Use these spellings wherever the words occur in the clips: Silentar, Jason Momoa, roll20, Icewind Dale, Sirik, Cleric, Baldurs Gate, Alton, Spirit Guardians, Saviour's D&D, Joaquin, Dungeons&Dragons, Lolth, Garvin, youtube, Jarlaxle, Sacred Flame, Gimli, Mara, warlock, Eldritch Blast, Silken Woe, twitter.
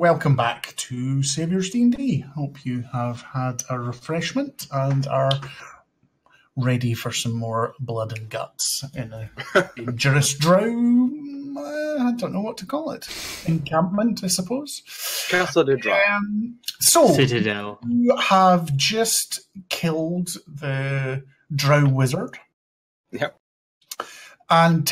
welcome back to Saviour's D&D. Hope you have had a refreshment and are ready for some more blood and guts in a dangerous drow. I don't know what to call it. Encampment, I suppose. Castle de Drow. So, Citadel. You have just killed the drow wizard. Yep. And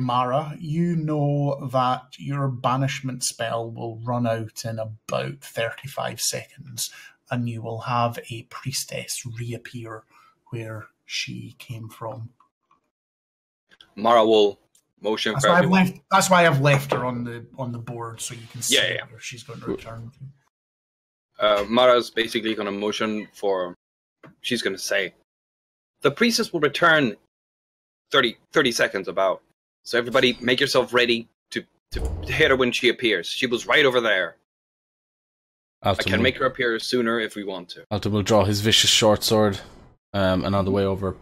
Mara, you know that your banishment spell will run out in about 35 seconds and you will have a priestess reappear where she came from. Mara will motion for everyone. That's why I've left her on the board so you can see where she's going to return. Mara's basically going to motion for... She's going to say, the priestess will return... 30 seconds about. So everybody make yourself ready to hit her when she appears. She was right over there. Alton I can make her appear sooner if we want to. Alton will draw his vicious short sword and on the way over.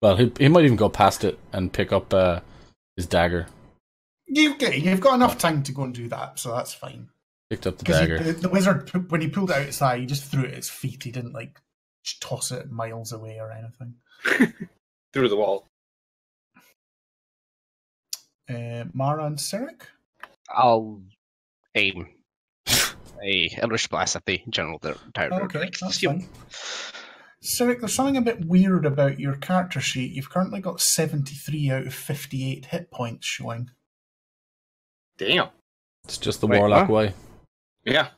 Well, he might even go past it and pick up his dagger. You've got enough time to go and do that, so that's fine. Picked up the dagger. The wizard, when he pulled it out his eye, he just threw it at his feet. He didn't, like, toss it miles away or anything. Through the wall. Mara and Sirik? I'll aim a Eldritch Blast at the general director. Okay, that's fine. Sirik, there's something a bit weird about your character sheet. You've currently got 73 out of 58 hit points showing. Damn. It's just the Warlock way. Yeah.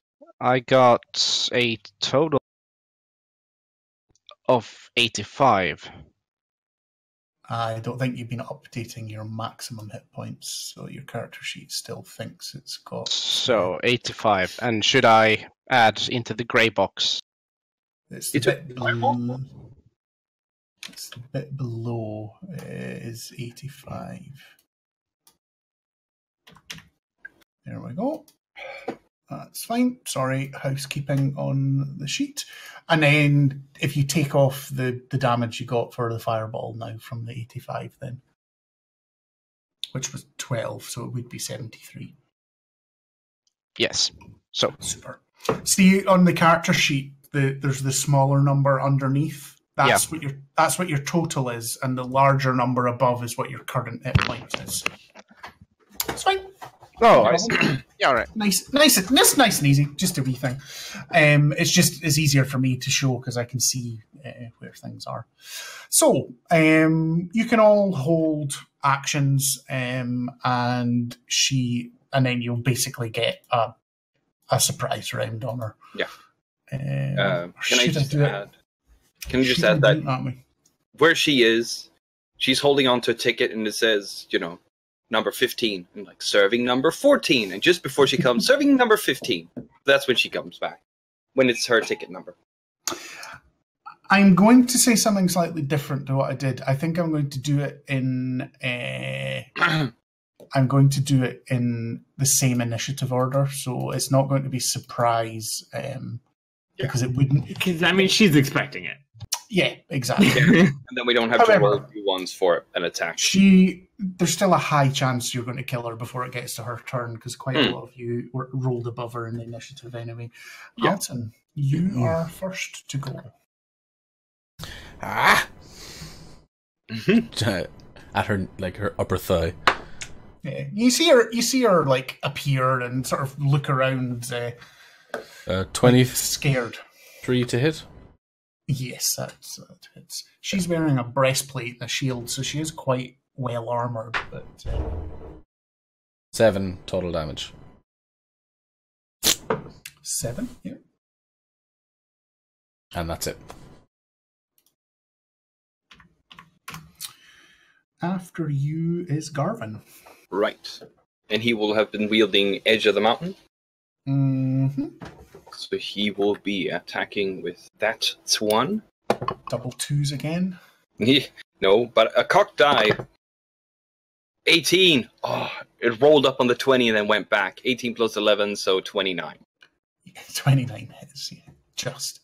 I got a total of 85. I don't think you've been updating your maximum hit points, so your character sheet still thinks it's got... So, 85. And should I add into the grey box? It's the bit below is 85. There we go. That's fine. Sorry, housekeeping on the sheet. And then if you take off the damage you got for the fireball now from the 85 then, which was 12, so it would be 73. Yes. So super. See, on the character sheet, there's the smaller number underneath. That's what your total is, and the larger number above is what your current hit point is. It's fine. Oh, I see. Yeah, all right. Nice and easy. Just a wee thing. It's easier for me to show because I can see where things are. So you can all hold actions, and then you'll basically get a surprise round on her. Yeah. Can I just add that where she is, she's holding onto a ticket, and it says, you know, number 15, and like serving number 14, and just before she comes, serving number 15. That's when she comes back, when it's her ticket number. I'm going to say something slightly different to what I did. I think I'm going to do it in. I'm going to do it in the same initiative order, so it's not going to be surprise because it wouldn't. Because I mean, she's expecting it. Yeah, exactly. Yeah. And then we don't have to roll two ones for an attack. There's still a high chance you're going to kill her before it gets to her turn, because quite a lot of you were rolled above her in the initiative anyway. Alton, you are first to go. Ah! At her, like, her upper thigh. Yeah, you see her like appear and sort of look around. 20 scared. 3 to hit. Yes, that hits. She's wearing a breastplate and a shield, so she is quite well armoured. But 7 total damage. 7, yeah. And that's it. After you is Garvin. Right. And he will have been wielding Edge of the Mountain. Mm-hmm. So he will be attacking with that one. Double 2s again? No, but a cocked die. 18! Oh, it rolled up on the 20 and then went back. 18 plus 11, so 29. 29 hits, yeah. Just.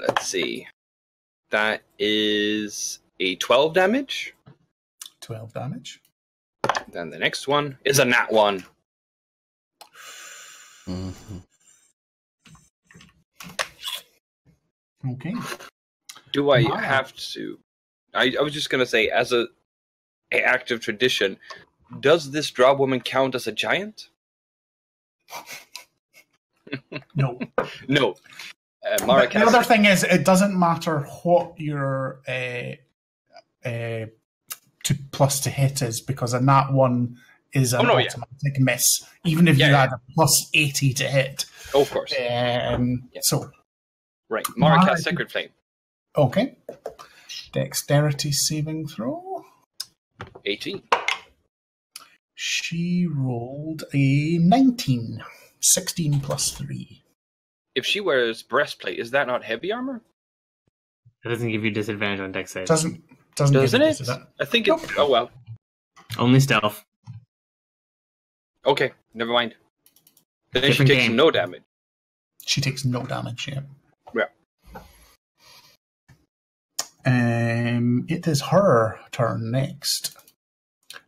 Let's see. That is a 12 damage. Then the next one is a nat one. Mm-hmm. Okay. Do I have to... I was just going to say, as an act of tradition, does this draw woman count as a giant? No. No. Mara the other thing is, it doesn't matter what your plus to hit is, because a nat one is an automatic miss, even if you had a plus 80 to hit. Oh, of course. So... Right, Mara casts Sacred Flame. Okay. Dexterity saving throw. 18. She rolled a 19. 16 plus 3. If she wears breastplate, is that not heavy armor? That doesn't give you disadvantage on dex save. Doesn't it? I think it... Oh, well. Only stealth. Okay, never mind. Then she takes no damage. She takes no damage, yeah. It is her turn next.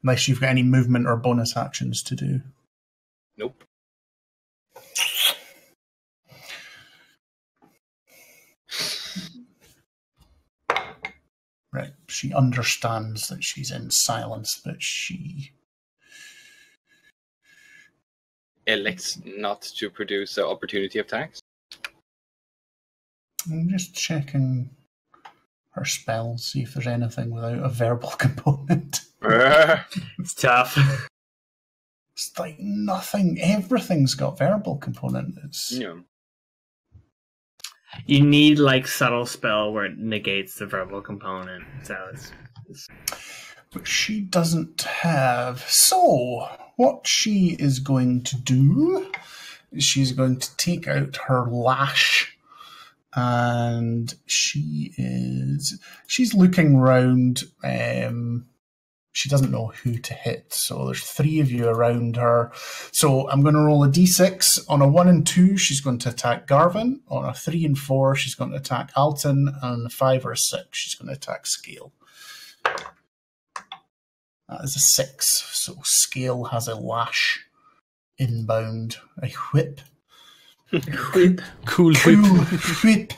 Unless you've got any movement or bonus actions to do. Nope. Right. She understands that she's in silence, but she elects not to produce an opportunity attacks. I'm just checking her spells, see if there's anything without a verbal component. It's tough. It's like nothing. Everything's got verbal component. It's... Yeah. You need like subtle spell where it negates the verbal component. So it's... But she doesn't have. So what she is going to do is she's going to take out her lash. And she's looking round. She doesn't know who to hit, so there's three of you around her. So I'm going to roll a d6. On a 1 and 2, she's going to attack Garvin. On a 3 and 4, she's going to attack Alton. And on a 5 or a 6, she's going to attack Scale. That is a 6. So Scale has a lash inbound, a whip. Whip. Cool whip. Whip.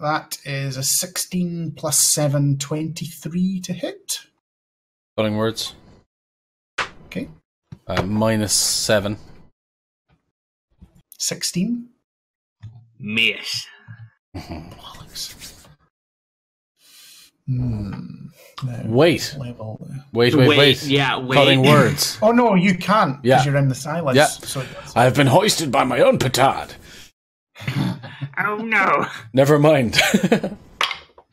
That is a 16 plus 7, 23 to hit. Cutting words. Okay. Minus 7. 16. Miss. Bollocks. Wait. Yeah, wait. Cutting words. Oh no, you can't, because you're in the silence. Yeah. So I've been hoisted by my own petard. Oh no. Never mind.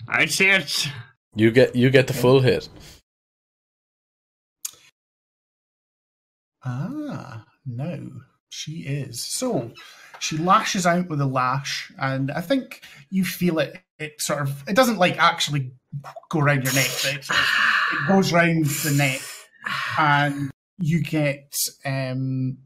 I see it. You get the full hit. Ah, no. She is. So she lashes out with a lash, and I think you feel it. It sort of, it doesn't like actually go around your neck, but it goes round the neck, and you get 9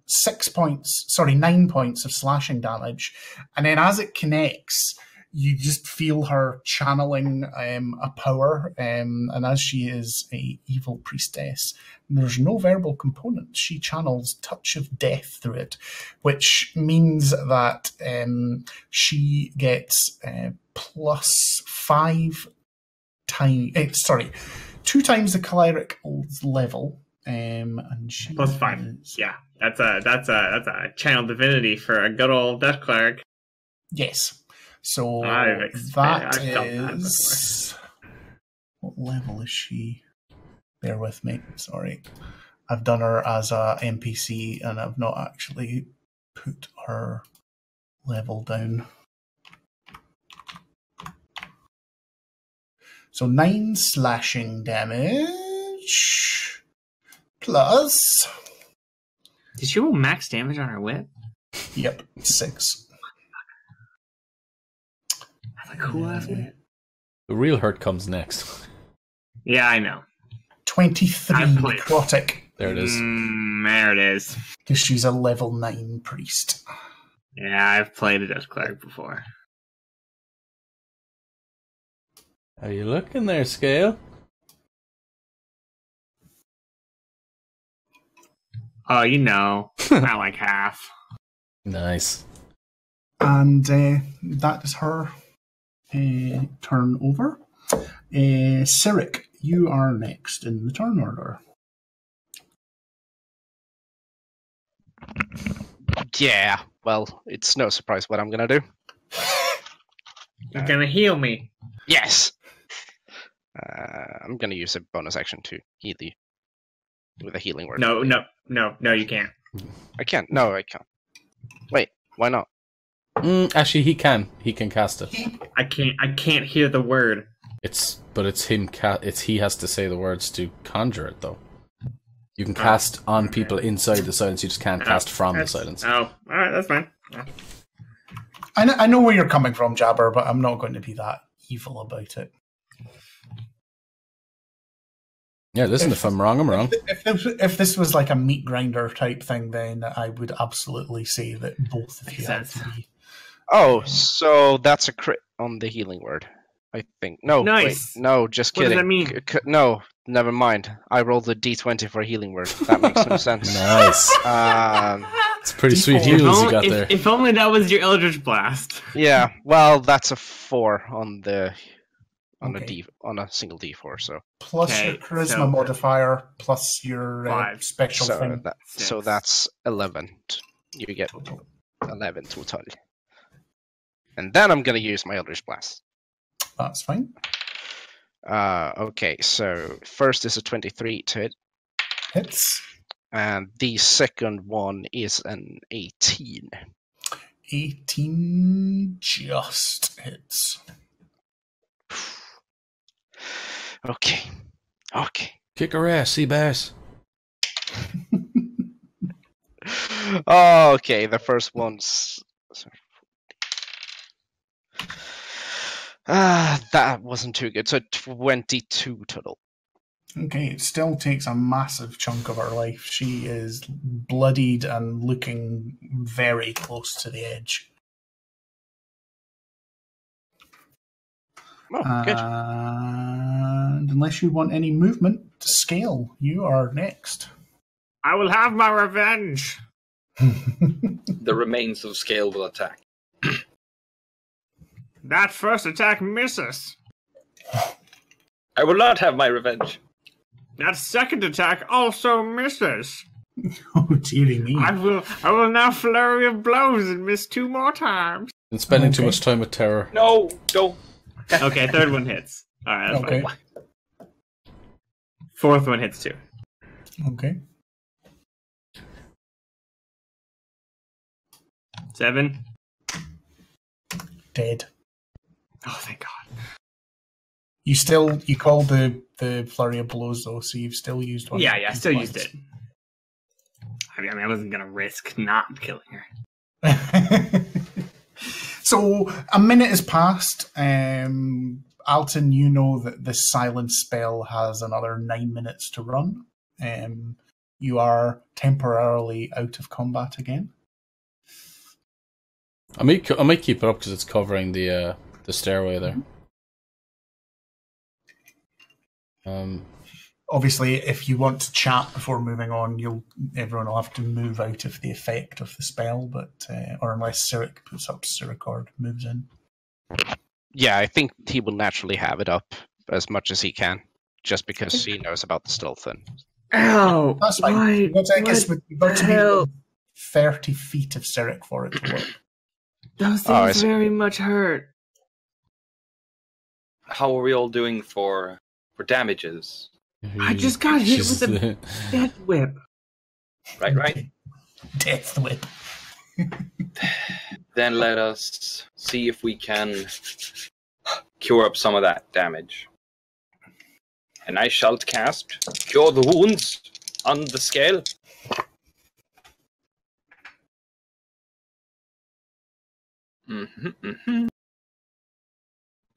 points of slashing damage. And then as it connects, you just feel her channeling a power, and as she is an evil priestess, there's no verbal component. She channels Touch of Death through it, which means that she gets +2 times the cleric level. And she +5. Yeah, that's a channel divinity for a good old death cleric. Yes. So that is... What level is she? Bear with me, sorry. I've done her as a NPC and I've not actually put her level down. So 9 slashing damage plus... Did she roll max damage on her whip? Yep, 6. Cool, the real hurt comes next. Yeah, I know. 23 necrotic. There it is. There it is. Because she's a level 9 priest. Yeah, I've played a death cleric before. Are you looking there, Scale? Oh, you know, I like half. Nice. And that is her turn over. Sirik, you are next in the turn order. Yeah, well, it's no surprise what I'm going to do. You're going to heal me. Yes. I'm going to use a bonus action to heal you with a healing word. No, no, no, no, you can't. I can't. No, I can't. Wait, why not? Actually, he can. He can cast it. I can't hear the word. But he has to say the words to conjure it, though. You can cast on people inside the silence. You just can't cast from the silence. Oh, all right, that's fine. Yeah. I know where you're coming from, Jabber, but I'm not going to be that evil about it. Yeah, listen, if I'm wrong, I'm wrong. If this was like a meat grinder type thing, then I would absolutely say that both of you had to be. Oh, so that's a crit on the healing word, I think. No, nice. Wait, no, just kidding. What does that mean? No, never mind. I rolled a d20 for a healing word. That makes no sense. Nice. It's pretty sweet heals you got there. If only that was your Eldritch Blast. Yeah, well, that's a 4 on the... On a single D4, so plus your charisma modifier, plus your spectral thing. So that's 11. You get 11 total. And then I'm gonna use my Eldritch Blast. That's fine. Okay, so first is a 23 to hit. Hits. And the second one is an 18. 18 just hits. Okay. Okay. Kick her ass, sea bass. Okay, the first one's... that wasn't too good. So 22 total. Okay, it still takes a massive chunk of her life. She is bloodied and looking very close to the edge. Oh, good. And unless you want any movement to scale, you are next. I will have my revenge. The remains of scale will attack. That first attack misses. I will not have my revenge. That second attack also misses. Oh, dearie me. I will now flurry of blows and miss 2 more times. And spending too much time with terror. No, don't. Okay, third one hits. All right, that's fine. Fourth one hits too. Okay. 7. Dead. Oh, thank God. You called the flurry of blows though, so you've still used one. Yeah, I still used it. I mean, I wasn't gonna risk not killing her. So a minute has passed. Alton, you know that this silence spell has another 9 minutes to run. You are temporarily out of combat again. I might keep it up because it's covering the stairway there. Obviously, if you want to chat before moving on, everyone will have to move out of the effect of the spell, or unless Sirik puts up Sirikord moves in. Yeah, I think he will naturally have it up as much as he can, just because he knows about the stealth. Ow! That's fine. I guess we've got to hell? Be 30 feet of Sirik for it to work. Those things very much hurt. How are we all doing for damages? I just got hit with a death whip. Right. Death whip. Then let us see if we can cure up some of that damage. And I shall cast Cure the Wounds on the scale.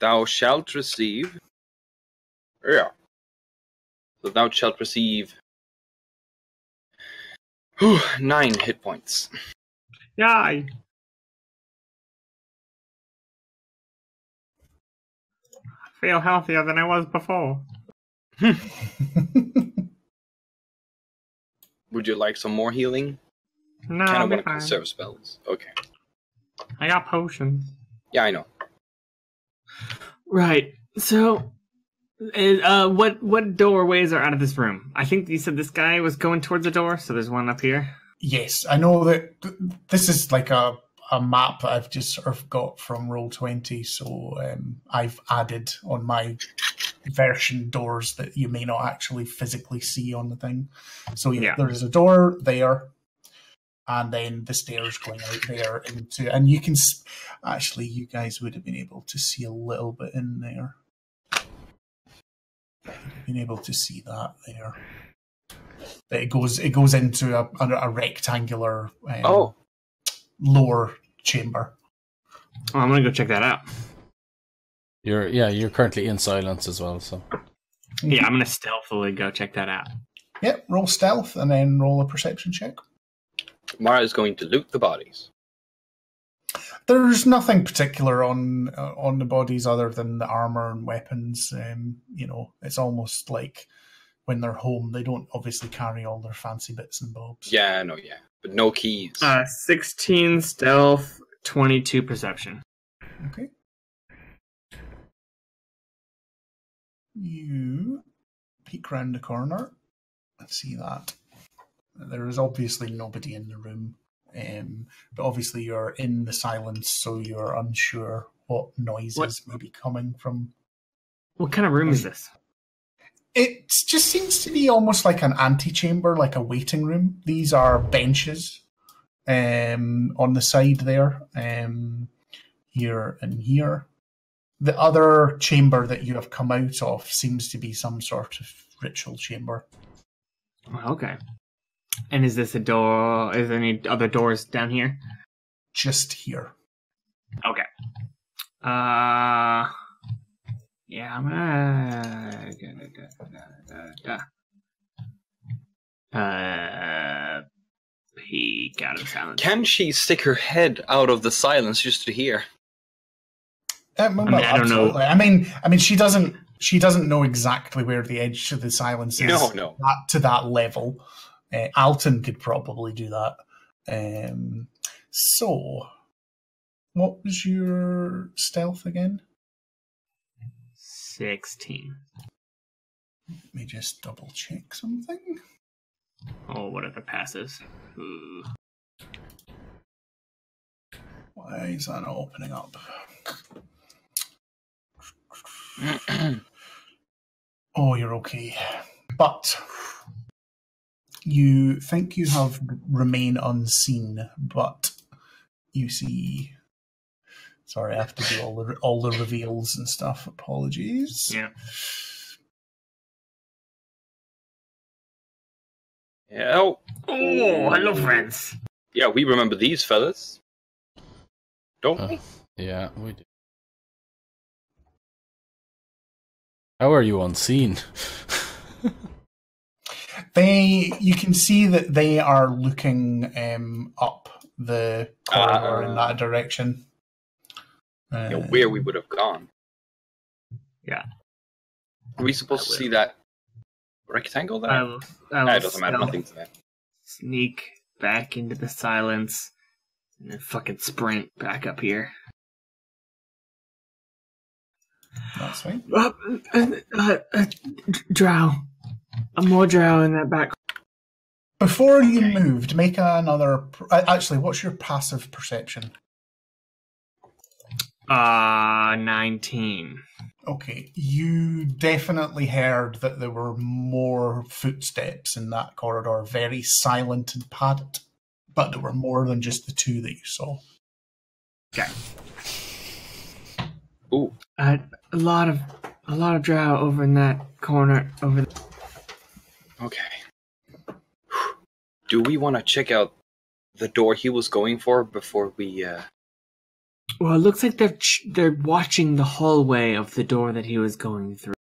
Thou shalt receive... Yeah. So thou shalt receive 9 hit points. Yay! I feel healthier than I was before. Would you like some more healing? No, kind of want to conserve spells. Okay. I got potions. Yeah, I know. Right. So, what doorways are out of this room? I think you said this guy was going towards the door, so there's one up here. Yes, I know that this is like a map that I've just sort of got from Roll20, so I've added on my version doors that you may not actually physically see on the thing. So yeah. There is a door there, and then the stairs going out there into, and you can actually, you guys would have been able to see a little bit in there. You've been able to see that there. But it goes into a rectangular lower chamber. Oh, I'm gonna go check that out. You're currently in silence as well, so yeah, I'm gonna stealthily go check that out. Yep, roll stealth and then roll a perception check. Mara's going to loot the bodies. There's nothing particular on the bodies other than the armor and weapons. You know, it's almost like when they're home, they don't obviously carry all their fancy bits and bobs. Yeah, no, yeah. But no keys. 16 stealth, 22 perception. Okay. You peek round the corner and see that. There is obviously nobody in the room. But obviously you're in the silence, so you're unsure what noises may be coming from. What kind of room is this? It just seems to be almost like an antechamber, like a waiting room. These are benches on the side there, here and here. The other chamber that you have come out of seems to be some sort of ritual chamber. Okay. And is this a door? Is there any other doors down here? Just here. Okay. Yeah, I'm gonna peek out of silence. Can she stick her head out of the silence just to hear? I mean, I don't know. I mean, she doesn't. She doesn't know exactly where the edge of the silence is. No. To that level. Alton could probably do that. So, what was your stealth again? 16. Let me just double check something. Oh, what if it passes? Ooh. Why is that not opening up? Oh, you're okay. But you think you have remain unseen, but you see. Sorry, I have to do all the reveals and stuff. Apologies. Yeah. Hello. Oh, hello, friends. Yeah, we remember these fellas, don't we? Yeah, we do. How are you unseen? You can see that they are looking up the corridor in that direction. Where we would have gone. Yeah. Are we supposed to see that rectangle there? It doesn't matter. Nothing to that. Sneak back into the silence and then fucking sprint back up here. That's right. Drow. A more drow in that back. Before you moved, make another. Actually, what's your passive perception? 19. Okay, you definitely heard that there were more footsteps in that corridor, very silent and padded, but there were more than just the two that you saw. Okay. Ooh. A lot of drow over in that corner over there. Okay. Do we want to check out the door he was going for before we? Well, it looks like they're watching the hallway of the door that he was going through.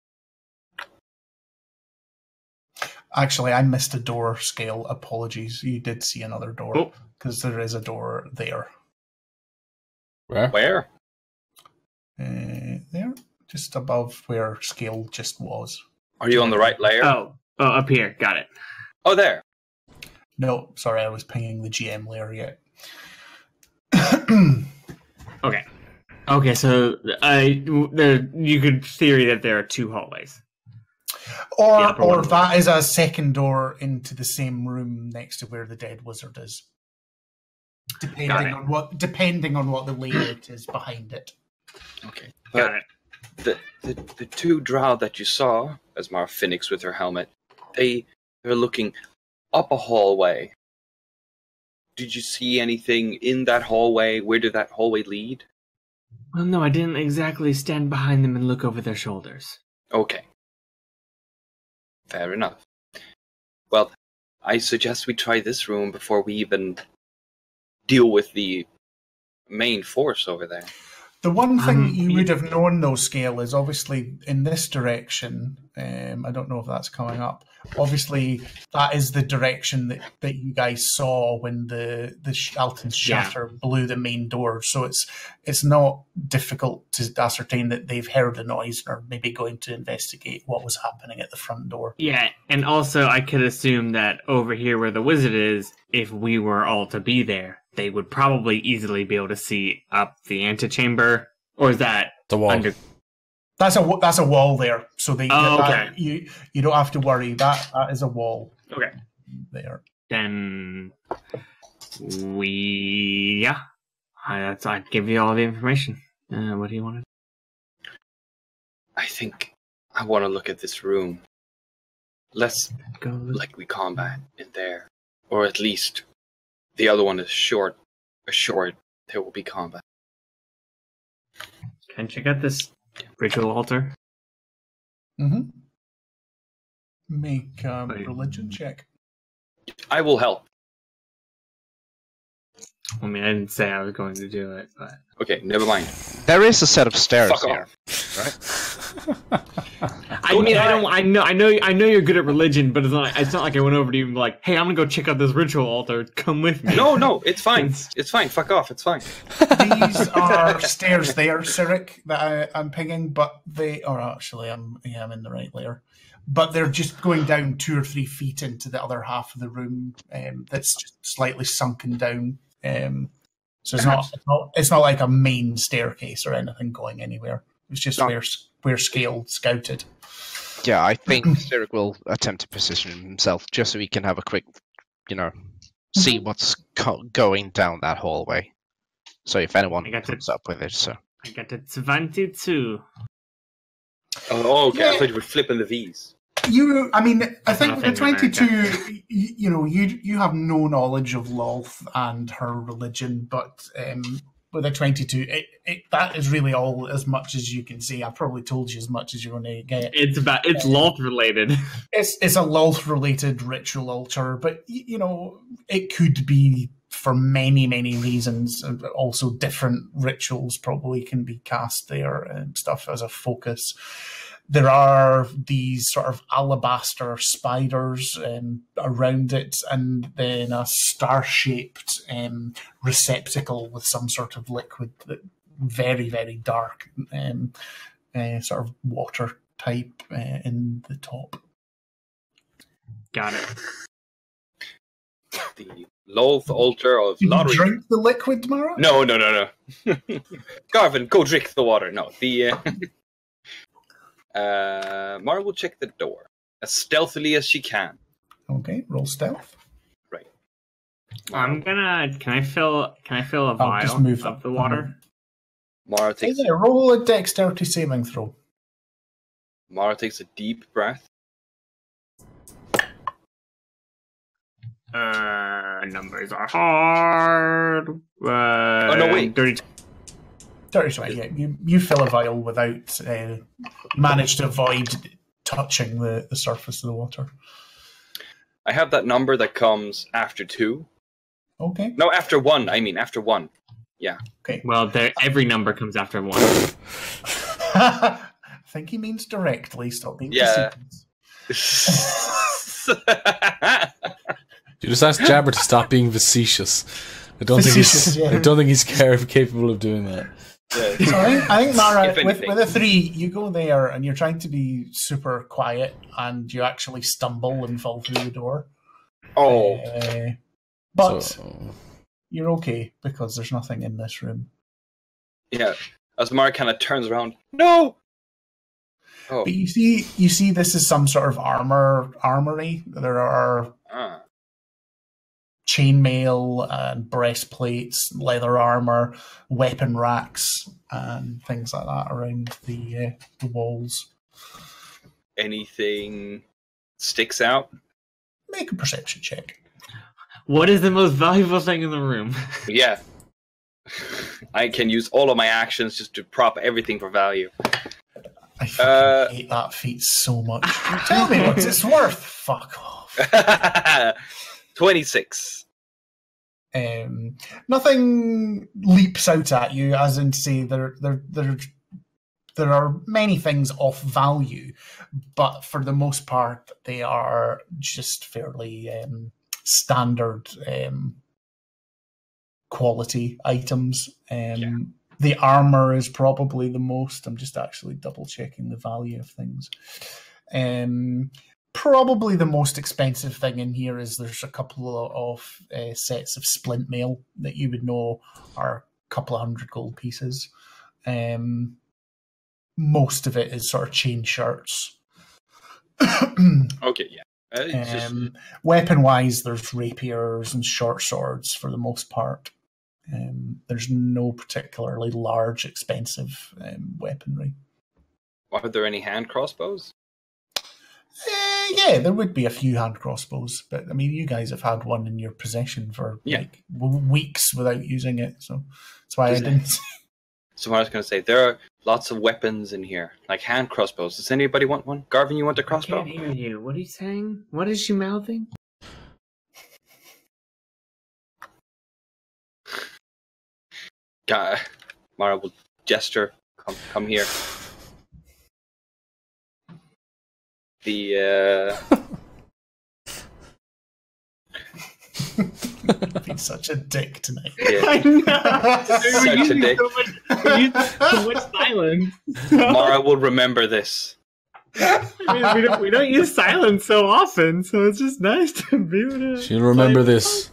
Actually, I missed a door scale. Apologies. You did see another door because there is a door there. Where? There, just above where scale just was. Are you on the right layer? Oh, up here. Got it. Oh, there. No, sorry, I was pinging the GM layer yet. Okay. Okay, so you could theory that there are two hallways. Or that is a second door into the same room next to where the dead wizard is. Depending on what the layout is behind it. Okay. Got it. The two drow that you saw, Asmar Phoenix with her helmet, they're looking up a hallway. Did you see anything in that hallway? Where did that hallway lead? Well, no, I didn't exactly stand behind them and look over their shoulders. Okay. Fair enough. Well, I suggest we try this room before we even deal with the main force over there. The one thing you would have known, though, Scale, is obviously in this direction, I don't know if that's coming up, obviously that is the direction that you guys saw when the Alton's shatter blew the main door, so it's not difficult to ascertain that they've heard a noise and are maybe going to investigate what was happening at the front door. Yeah, and also I could assume that over here where the wizard is, if we were all to be there, they would probably easily be able to see up the antechamber, or is that the wall? That's a wall there. So you don't have to worry. That is a wall. Okay. There. Then I give you all the information. What do you want to do? I think I want to look at this room. Let's go we combat in there, or at least. The other one is short. Assured, there will be combat. Can check out this ritual altar. Mm-hmm. Make a religion check. I will help. I mean, I didn't say I was going to do it, but... Okay, never mind. There is a set of stairs here. Right? I know you're good at religion, but it's not like I went over to you and be like, hey, I'm gonna go check out this ritual altar, come with me. No, it's fine. It's fine, fuck off, it's fine. These are stairs there, Sirik, that I'm pinging, but I'm in the right layer. But they're just going down 2 or 3 feet into the other half of the room, that's just slightly sunken down. So it's not like a main staircase or anything going anywhere. It's just where Scale scouted. Yeah, I think Sirik will attempt to position himself just so he can have a quick, see what's going down that hallway. So if anyone comes up with it, I got a 22. Oh, okay. Yeah. I thought you were flipping the V's. I think the 22. You have no knowledge of Lolth and her religion, but with a 22, that is really all as much as you can see. I probably told you as much as you're going to get. It's Lolth related. It's a Lolth related ritual altar, but it could be for many reasons. Also, different rituals probably can be cast there and stuff as a focus. There are these sort of alabaster spiders around it, and then a star-shaped receptacle with some sort of liquid, that very dark, sort of water type in the top. Got it. The Lolth altar of lottery. Did you drink the liquid, Mara? No. Garvin, go drink the water. No, the... Mara will check the door as stealthily as she can. Okay, roll stealth. Right. Can I fill a vial of the water? Mara takes. Yeah, roll a dexterity saving throw. Mara takes a deep breath. Numbers are hard. Oh no! Wait. 32. Yeah, you fill a vial without manage to avoid touching the surface of the water. I have that number that comes after 2. Okay. No, after 1. I mean, after 1. Yeah. Okay. Well, every number comes after 1. I think he means directly. Stop being facetious. You just ask Jabber to stop being facetious. I don't think he's capable of doing that. Yeah. So I think Mara, with a 3, you go there and you're trying to be super quiet, and you actually stumble and fall through the door. Oh. But you're okay, because there's nothing in this room. Yeah. As Mara kind of turns around, no! Oh. But you see, this is some sort of armory. There are chainmail and breastplates, leather armor, weapon racks, and things like that around the walls. Anything sticks out? Make a perception check. What is the most valuable thing in the room? Yeah. I can use all of my actions just to prop everything for value. I fucking hate that feat so much. Tell me what it's worth. Fuck off. 26. Nothing leaps out at you, as in to say there are many things of value, but for the most part they are just fairly standard quality items. The armor is probably the most. I'm just actually double checking the value of things. Probably the most expensive thing in here is there's a couple of sets of splint mail that you would know are a couple of hundred gold pieces. Most of it is sort of chain shirts. Okay, yeah. Weapon-wise, there's rapiers and short swords for the most part. There's no particularly large, expensive weaponry. Are there any hand crossbows? Yeah, there would be a few hand crossbows, but I mean, you guys have had one in your possession for like weeks without using it, so that's why I didn't. So I was going to say, there are lots of weapons in here, like hand crossbows. Does anybody want one? Garvin, you want a crossbow? I can't hear you. What are you saying? What is she mouthing? Mara will gesture. Come here. You've been such a dick tonight. Yeah. I know. Such a dick. So much silence. Mara will remember this. I mean, we don't use silence so often, so it's just nice to be with her. She'll remember this,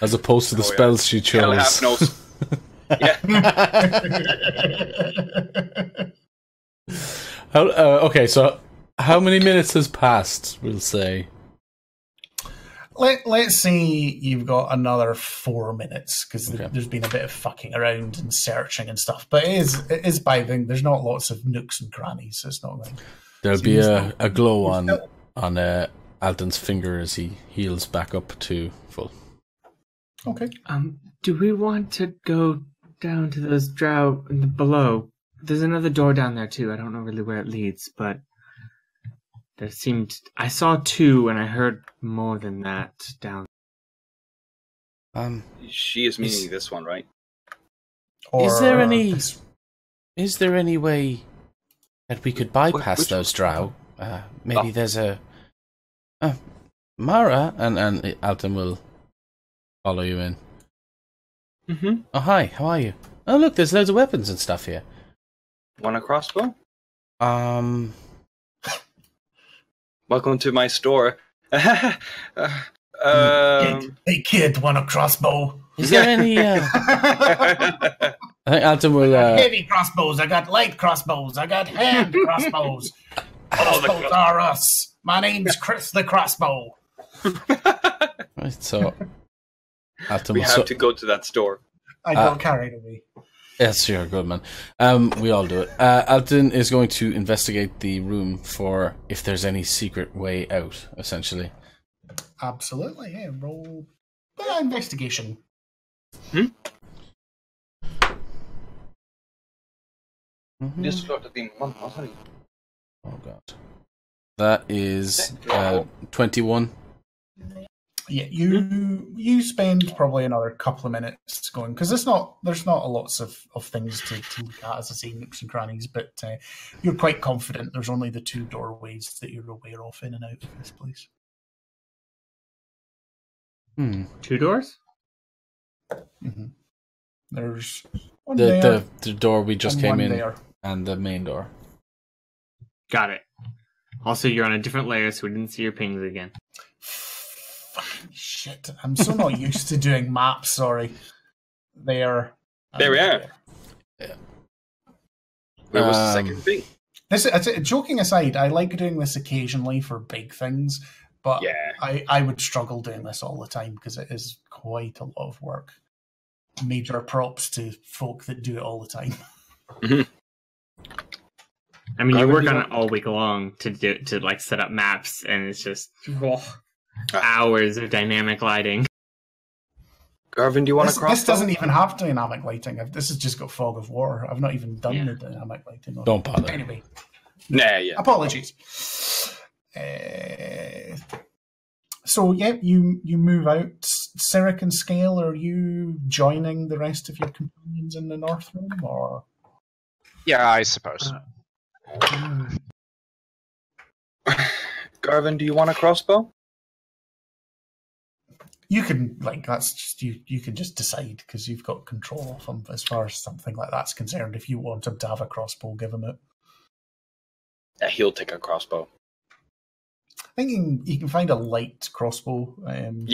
as opposed to the spells she chose. She'll have no. Yeah. Okay, so how many minutes has passed, we'll say? Let's say you've got another 4 minutes, because there's been a bit of fucking around and searching and stuff. But it is biting. There's not lots of nooks and crannies, so it's not like... There'll be a glow on Alden's finger as he heals back up to full. Okay. Do we want to go down to those drow below? There's another door down there too. I don't know really where it leads, but... There seemed... I saw two, and I heard more than that down. She is meaning this one, right? Or, is there any way that we could bypass those drow? Maybe there's a... Mara and Alton will follow you in. Mm-hmm. Oh, hi. How are you? Oh, look, there's loads of weapons and stuff here. Want a crossbow? Welcome to my store. Hey kid, want a crossbow? Is there any? I think Alton will. Heavy crossbows. I got light crossbows. I got hand crossbows. Crossbows are us. My name's Chris the Crossbow. Right, so Alton, we have to go to that store. I got carried away. Yes, you're good, man. We all do it. Alton is going to investigate the room for if there's any secret way out, essentially. Absolutely, yeah. Roll investigation. This sort of thing. Oh god, that is 21. Yeah, you spend probably another couple of minutes going, because there's not lots of things to look at, as I say, nooks and crannies, but you're quite confident there's only the two doorways that you're aware of in and out of this place. Two doors? Mm-hmm. There's one the door we just came in there, and the main door. Got it. Also, you're on a different layer, so we didn't see your pings again. Shit, I'm so not used to doing maps, sorry. There we are. Yeah. Where was the second thing? Joking aside, I like doing this occasionally for big things, but yeah. I would struggle doing this all the time because it is quite a lot of work. Major props to folk that do it all the time. Mm-hmm. I mean, you work on it all week long to set up maps, and it's just hours of dynamic lighting. Garvin, do you want to cross? This doesn't even have dynamic lighting. This has just got fog of war. I've not even done the dynamic lighting. Don't bother. Anyway. Nah, yeah. Apologies. You move out. Sirik and Scale, are you joining the rest of your companions in the North Room, or? Yeah, I suppose. Garvin, do you want a crossbow? You can, you can just decide, because you've got control of him as far as something like that's concerned. If you want him to have a crossbow, give him it. Yeah, he'll take a crossbow. I think you can find a light crossbow. In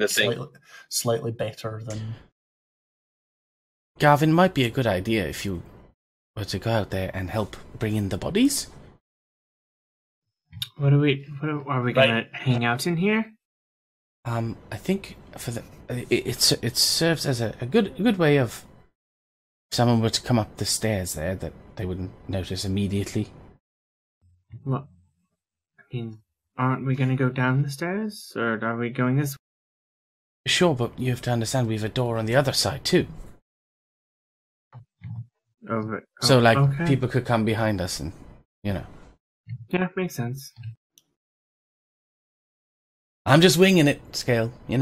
the thing. Slightly better than... Garvin, might be a good idea if you were to go out there and help bring in the bodies. What are we going to hang out in here? I think it serves as a good way of, if someone were to come up the stairs there, that they wouldn't notice immediately. Well, I mean, aren't we going to go down the stairs, or are we going this way? Sure, but you have to understand we have a door on the other side too. Okay. People could come behind us, and Yeah, makes sense. I'm just winging it, Scale, I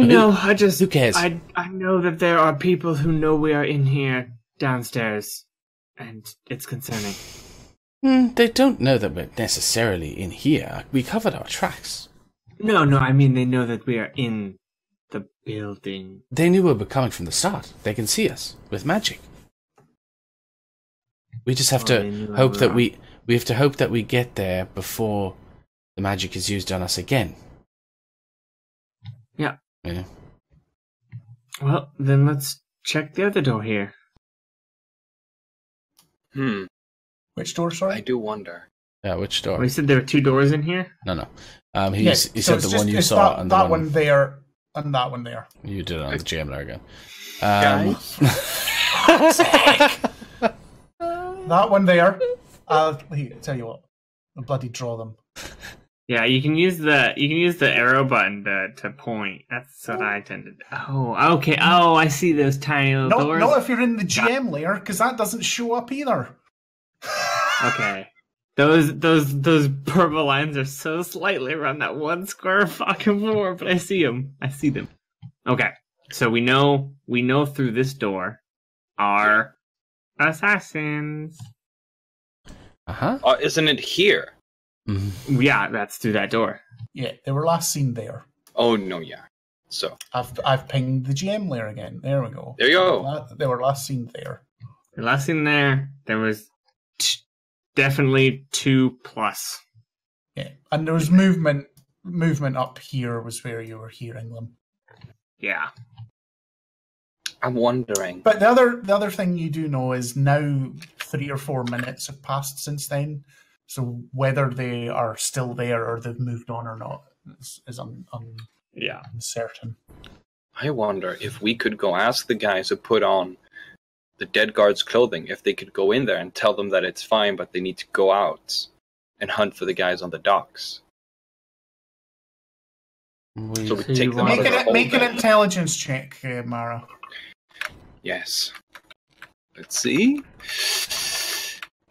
know, I just... Who cares? I know that there are people who know we are in here downstairs, and it's concerning. They don't know that we're necessarily in here. We covered our tracks. No, I mean they know that we are in the building. They knew we were coming from the start. They can see us with magic. We just have to hope that we have to hope that we get there before... the magic is used on us again. Yeah. Well, then let's check the other door here. Which door, sorry? I do wonder. Yeah, which door? We said there were two doors in here? No. He said the one you saw. That, and the that one there and that one there. You did it on the Jamnar again. That one there. I'll tell you what. I'll bloody draw them. Yeah, you can use the arrow button to point. That's what I tend to do. Oh, okay. Oh, I see those tiny little doors. Not if you're in the GM layer, because that doesn't show up either. Okay, those purple lines are so slightly around that one square fucking floor, but I see them. Okay, so we know through this door are assassins. Isn't it here? Mm-hmm. Yeah, that's through that door. Yeah, they were last seen there. Oh no, yeah. So I've pinged the GM layer again. There we go. There you go. They were last seen there. There was definitely 2+. Yeah, and there was movement. Movement up here was where you were hearing them. Yeah. I'm wondering. But the other thing you do know is now 3 or 4 minutes have passed since then. So whether they are still there or they've moved on or not is uncertain. I wonder if we could go ask the guys who put on the dead guard's clothing if they could go in there and tell them that it's fine, but they need to go out and hunt for the guys on the docks. So we take them out. Make an intelligence check, Mara. Yes. Let's see.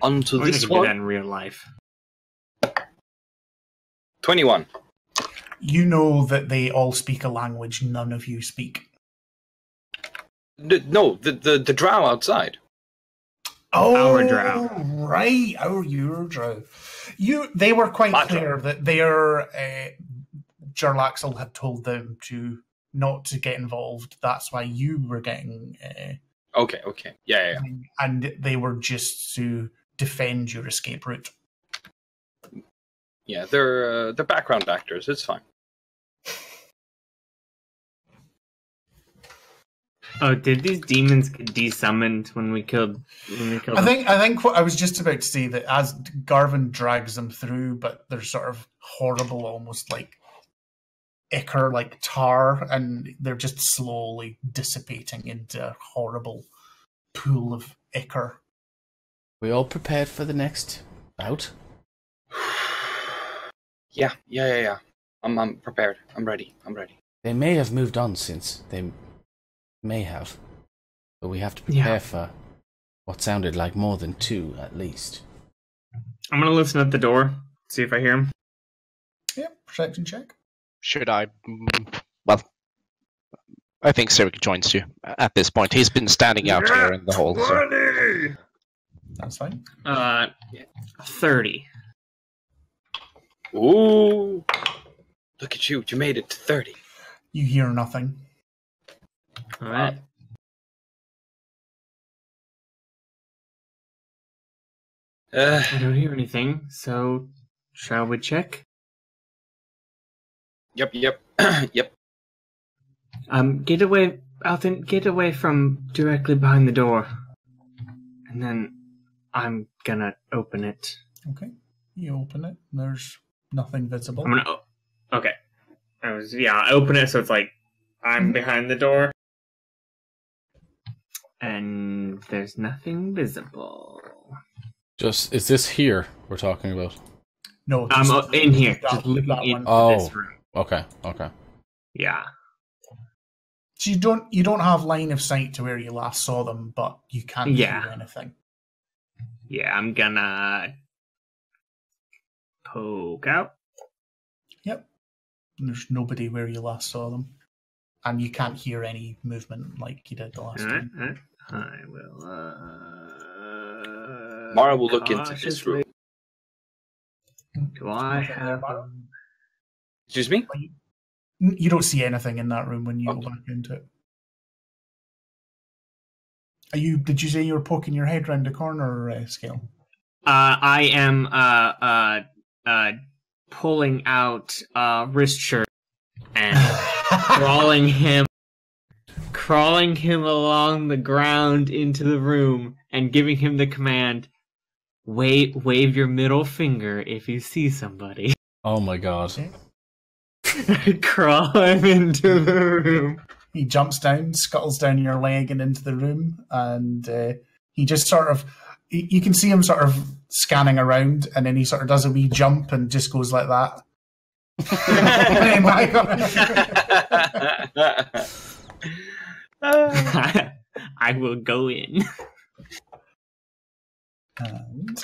Onto this one. In real life. 21. You know that they all speak a language none of you speak. The drow outside. Oh, our drow. Right, your drow. They were quite clear that their Jarlaxle had told them to not to get involved. That's why you were getting. Okay. Yeah. And they were just to defend your escape route. Yeah, they're background actors. It's fine. Oh, did these demons get desummoned when we killed I think what I was just about to say, that as Garvin drags them through, but they're sort of horrible, almost like ichor, like tar, and they're just slowly dissipating into a horrible pool of ichor. We all prepared for the next bout? Yeah. I'm prepared. I'm ready. They may have moved on since. They may have. But we have to prepare for what sounded like more than two, at least. I'm going to listen at the door, see if I hear him. Yeah, perception check. Should I? Well, I think Sirik joins you at this point. He's been standing out here in the hall. So. That's fine. 30. Ooh. Look at you. You made it to 30. You hear nothing. All right. I don't hear anything, so shall we check? Yep. Yep. Get away, Alton. Get away from directly behind the door. And then I'm gonna open it. Okay. You open it. There's nothing visible. Okay. I open it, so it's like I'm behind the door. And there's nothing visible. Just, is this here we're talking about? No, I'm in here. Just looking into this room. Okay. Yeah. So you don't have line of sight to where you last saw them, but you can't do anything. Yeah, I'm gonna poke out. Yep. There's nobody where you last saw them. And you can't hear any movement like you did the last time. Right. I will. Mara will look into this room. Do I have? Excuse me. You don't see anything in that room when you go back into it. Are you? Did you say you were poking your head round the corner, Scale? I am pulling out wrist shirt and. Crawling him along the ground into the room and giving him the command, wave your middle finger if you see somebody. Oh my god. Crawl him into the room. He jumps down, scuttles down your leg and into the room, and he just sort of, you can see him sort of scanning around, and then he sort of does a wee jump and just goes like that. I will go in. And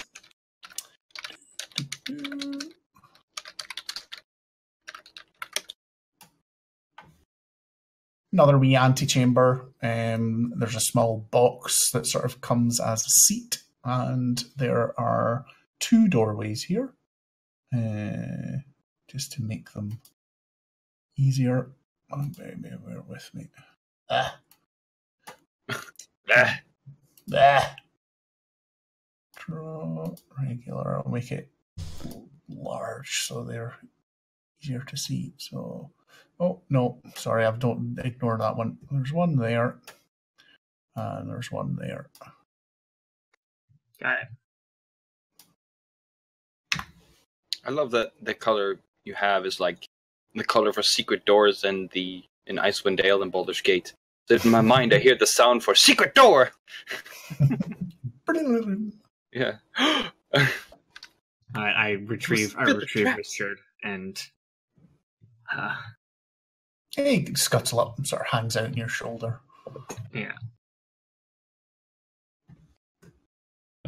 another wee antechamber. There's a small box that sort of comes as a seat, and there are two doorways here. Just to make them easier. Bear with me. Draw regular. I'll make it large so they're easier to see. So, oh no, sorry, I don't ignore that one. There's one there, and there's one there. Got it. I love that the color you have is like the color for secret doors in Icewind Dale and Baldur's Gate. So in my mind, I hear the sound for secret door. Yeah. I retrieve his shirt and. He scuttle up and sort of hangs out on your shoulder. Yeah.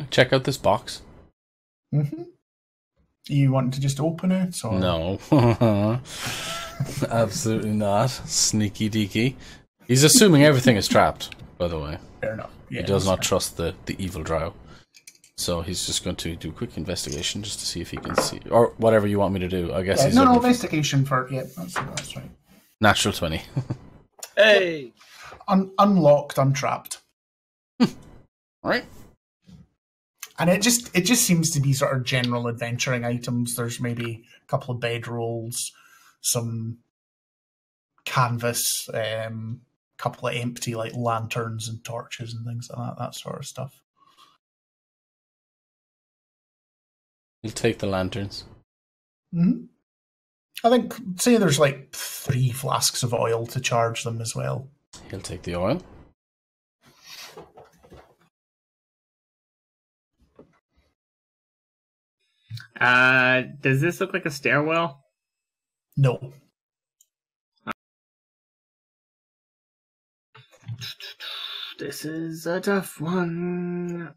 Check out this box. Mm-hmm. You want to just open it? Or? No. Absolutely not. Sneaky deaky. He's assuming everything is trapped, by the way. Fair enough. Yeah, he does not trust the evil drow. So he's just going to do a quick investigation just to see if he can see. Or whatever you want me to do, I guess. Yeah, no, investigation for... Yeah, that's right. Natural 20. Hey! Unlocked, untrapped. Alright. And it just seems to be sort of general adventuring items. There's maybe a couple of bedrolls, some canvas, couple of empty like lanterns and torches and things like that sort of stuff. We'll take the lanterns. Mm-hmm. I think, say there's like 3 flasks of oil to charge them as well. He'll take the oil. Does this look like a stairwell? No. This is a tough one.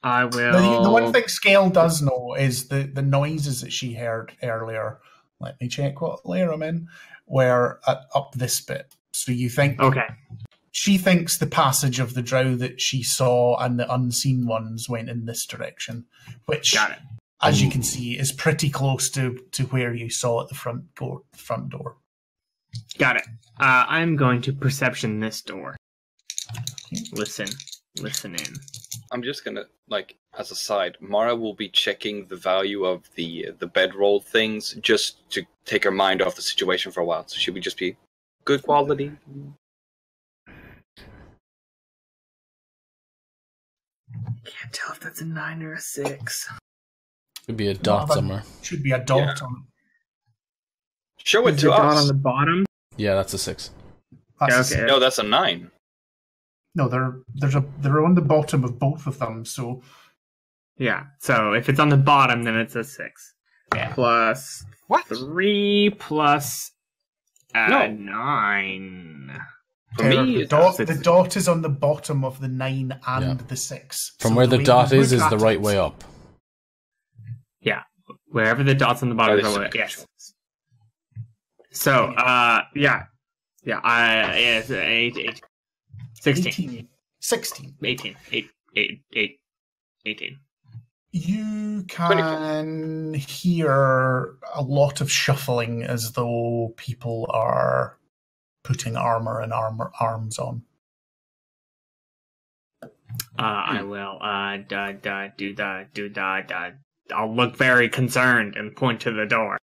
I will. The one thing Scale does know is the noises that she heard earlier. Let me check what layer I'm in. Were up this bit. So you think? Okay. She thinks the passage of the drow that she saw and the unseen ones went in this direction, which, as you can see, is pretty close to where you saw at the front door. Got it. I'm going to perception this door. Okay. Listen in. I'm just gonna, like, as a side, Mara will be checking the value of the bedroll things just to take her mind off the situation for a while. So should we just be good quality? Can't tell if that's a 9 or a 6. Could be a dot somewhere. Should be a dot on. Show it to us. Dot on the bottom. Yeah, that's a 6. That's okay. No, that's a 9. No, they're on the bottom of both of them. So yeah. So if it's on the bottom, then it's a 6. Yeah. Plus what? 3 plus a 9. For me, the dot is on the bottom of the 9 and the 6. From so where the dot is the right way up. Yeah, wherever the dot's on the bottom is the way. Yes. So, yeah, it's 8. 18. You can hear a lot of shuffling as though people are putting armor and arms on. I will I'll look very concerned and point to the door.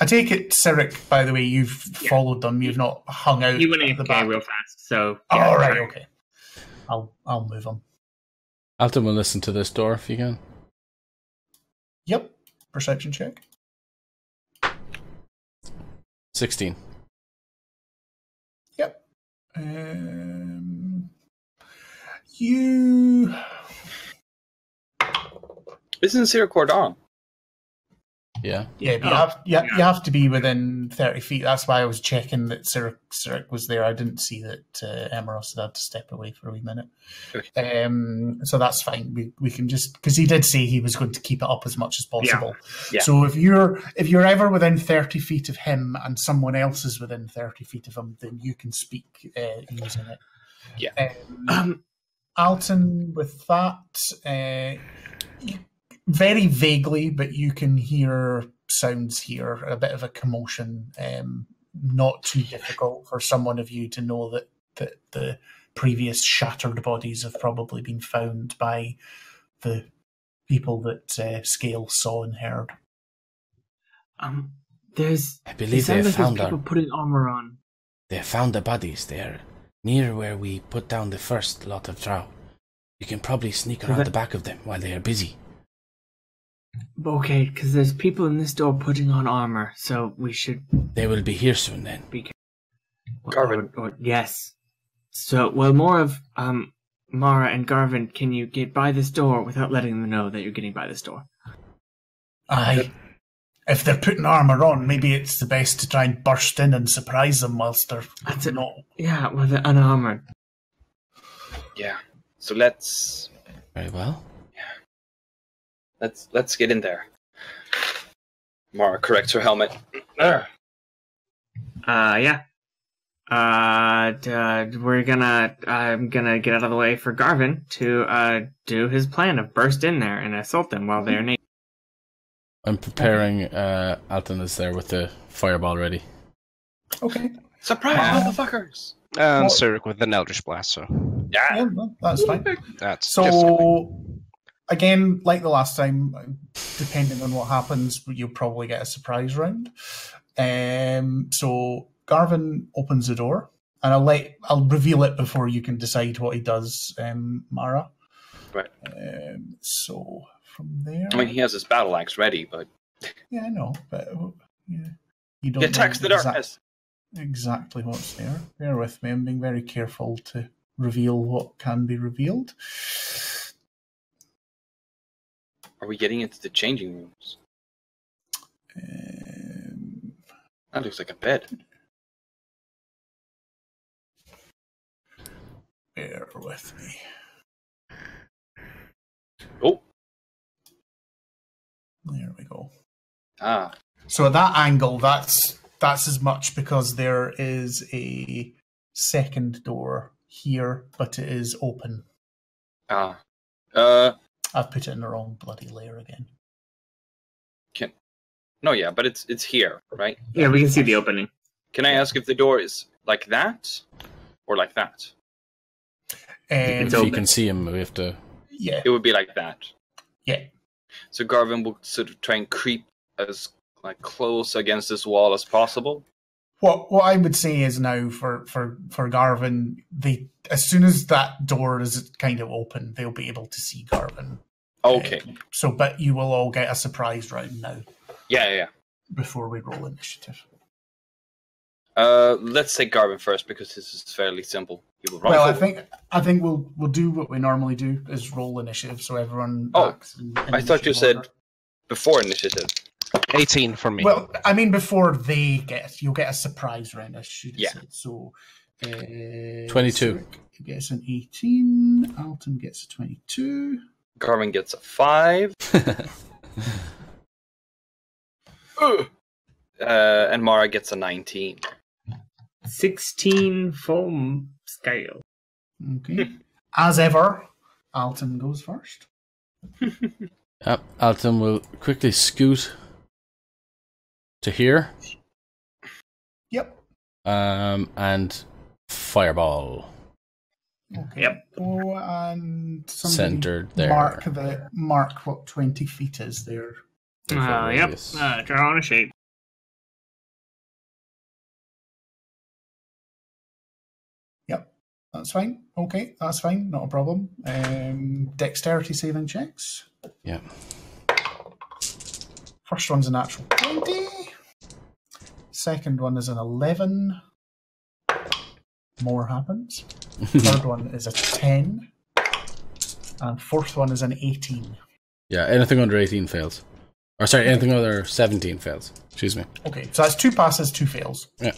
I take it, Sirik, by the way, you've followed them. You've not hung out at the back real fast. So yeah, all right, okay. I'll move on. Alton will listen to this door if you can. Yep. Perception check. 16. Yep. You isn't Sirik Cordon? Yeah. Yeah, but you have to be within 30 feet. That's why I was checking that Sirik was there. I didn't see that Emeros had to step away for a wee minute. Okay. So that's fine. We can just, because he did say he was going to keep it up as much as possible. Yeah. So if you're ever within 30 feet of him and someone else is within 30 feet of him, then you can speak using it. Yeah. Alton, with that. Very vaguely, but you can hear sounds here, a bit of a commotion. Not too difficult for someone of you to know that the previous shattered bodies have probably been found by the people that Scale saw and heard. I believe they have found people putting armor on. They have found the bodies there, near where we put down the first lot of drow. You can probably sneak around the back of them while they are busy. Okay, because there's people in this door putting on armor, so we should... They will be here soon, then. Garvin. Yes. So, well, more of Mara and Garvin, can you get by this door without letting them know that you're getting by this door? Aye. If they're putting armor on, maybe it's the best to try and burst in and surprise them whilst they're not... Yeah, well, they're unarmored. Yeah. So let's... Very well. Let's get in there. Mara corrects her helmet. Yeah. I'm gonna get out of the way for Garvin to do his plan of burst in there and assault them while they're naked. I'm preparing. Alton is there with the fireball ready. Okay. Surprise, motherfuckers! And Sirik with an Eldritch Blast. So yeah, well, that's fine. That's so. Again, like the last time, depending on what happens, you'll probably get a surprise round. So Garvin opens the door, and I'll reveal it before you can decide what he does, Mara. Right. So from there, I mean, he has his battle axe ready, but yeah, I know, but yeah, you don't. He attacks the darkness. Exactly what's there. Bear with me. I'm being very careful to reveal what can be revealed. Are we getting into the changing rooms? That looks like a bed. Bear with me. Oh. There we go. Ah. So at that angle, that's as much because there is a second door here, but it is open. Ah. I've put it in the wrong bloody layer again. Can... No, yeah, but it's here, right? Yeah, we can see the opening. Can I ask if the door is like that or like that? If you can see him, we have to... Yeah. It would be like that. Yeah. So Garvin will sort of try and creep as like close against this wall as possible. What I would say is now for Garvin, as soon as that door is kind of open, they'll be able to see Garvin. Okay. So, but you will all get a surprise round now. Yeah, yeah. Before we roll initiative. Let's say Garvin first because this is fairly simple. He will roll. Well, I think we'll do what we normally do is roll initiative, so everyone. Oh, I thought you said before initiative. 18 for me. Well, I mean, before they get, you'll get a surprise round. I should have said. So, 22. Sarek gets an 18. Alton gets a 22. Garvin gets a 5. And Mara gets a 19. 16 foam scale. Okay. As ever, Alton goes first. Yep, Alton will quickly scoot to here. Yep. And fireball. Okay. Yep. Oh, and centered there. Mark what 20 feet is there. Yep. Draw on a shape. Yep. That's fine. Okay, that's fine. Not a problem. Dexterity saving checks. Yep. First one's a natural 20. Second one is an 11. More happens. Third one is a 10. And fourth one is an 18. Yeah, anything under 18 fails. Or sorry, anything other 17 fails. Excuse me. Okay, so that's 2 passes, 2 fails. Yeah.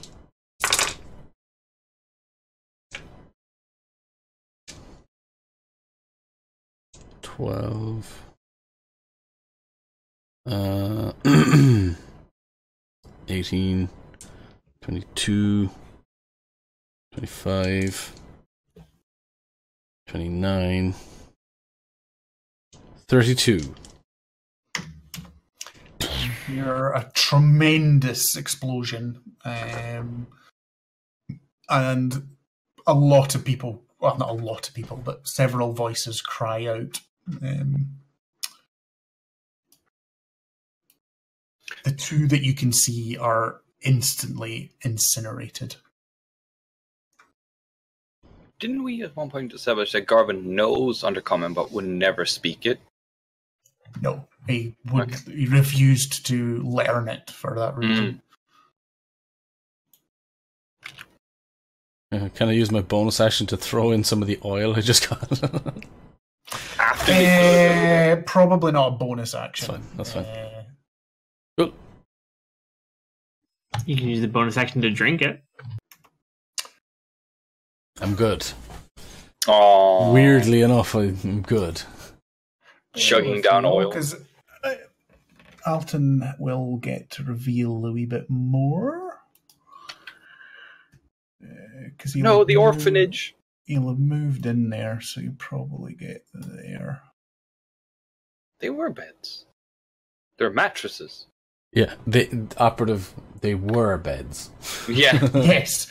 Twelve. 18. 22. 25. 29. 32. You're a tremendous explosion, and a lot of people, well, not a lot of people, but several voices cry out. The 2 that you can see are instantly incinerated. Didn't we at one point establish that Garvin knows Undercommon but would never speak it? No. He refused to learn it for that reason. Can I use my bonus action to throw in some of the oil I just got? Probably not a bonus action. That's fine. Cool. You can use the bonus action to drink it. I'm good. Aww. Weirdly enough, I'm good. Chugging down oil. Alton will get to reveal a wee bit more. No, the orphanage. He'll have moved in there, so you'll probably get there. They were beds. They're mattresses. Yeah, they were beds. Yeah. Yes.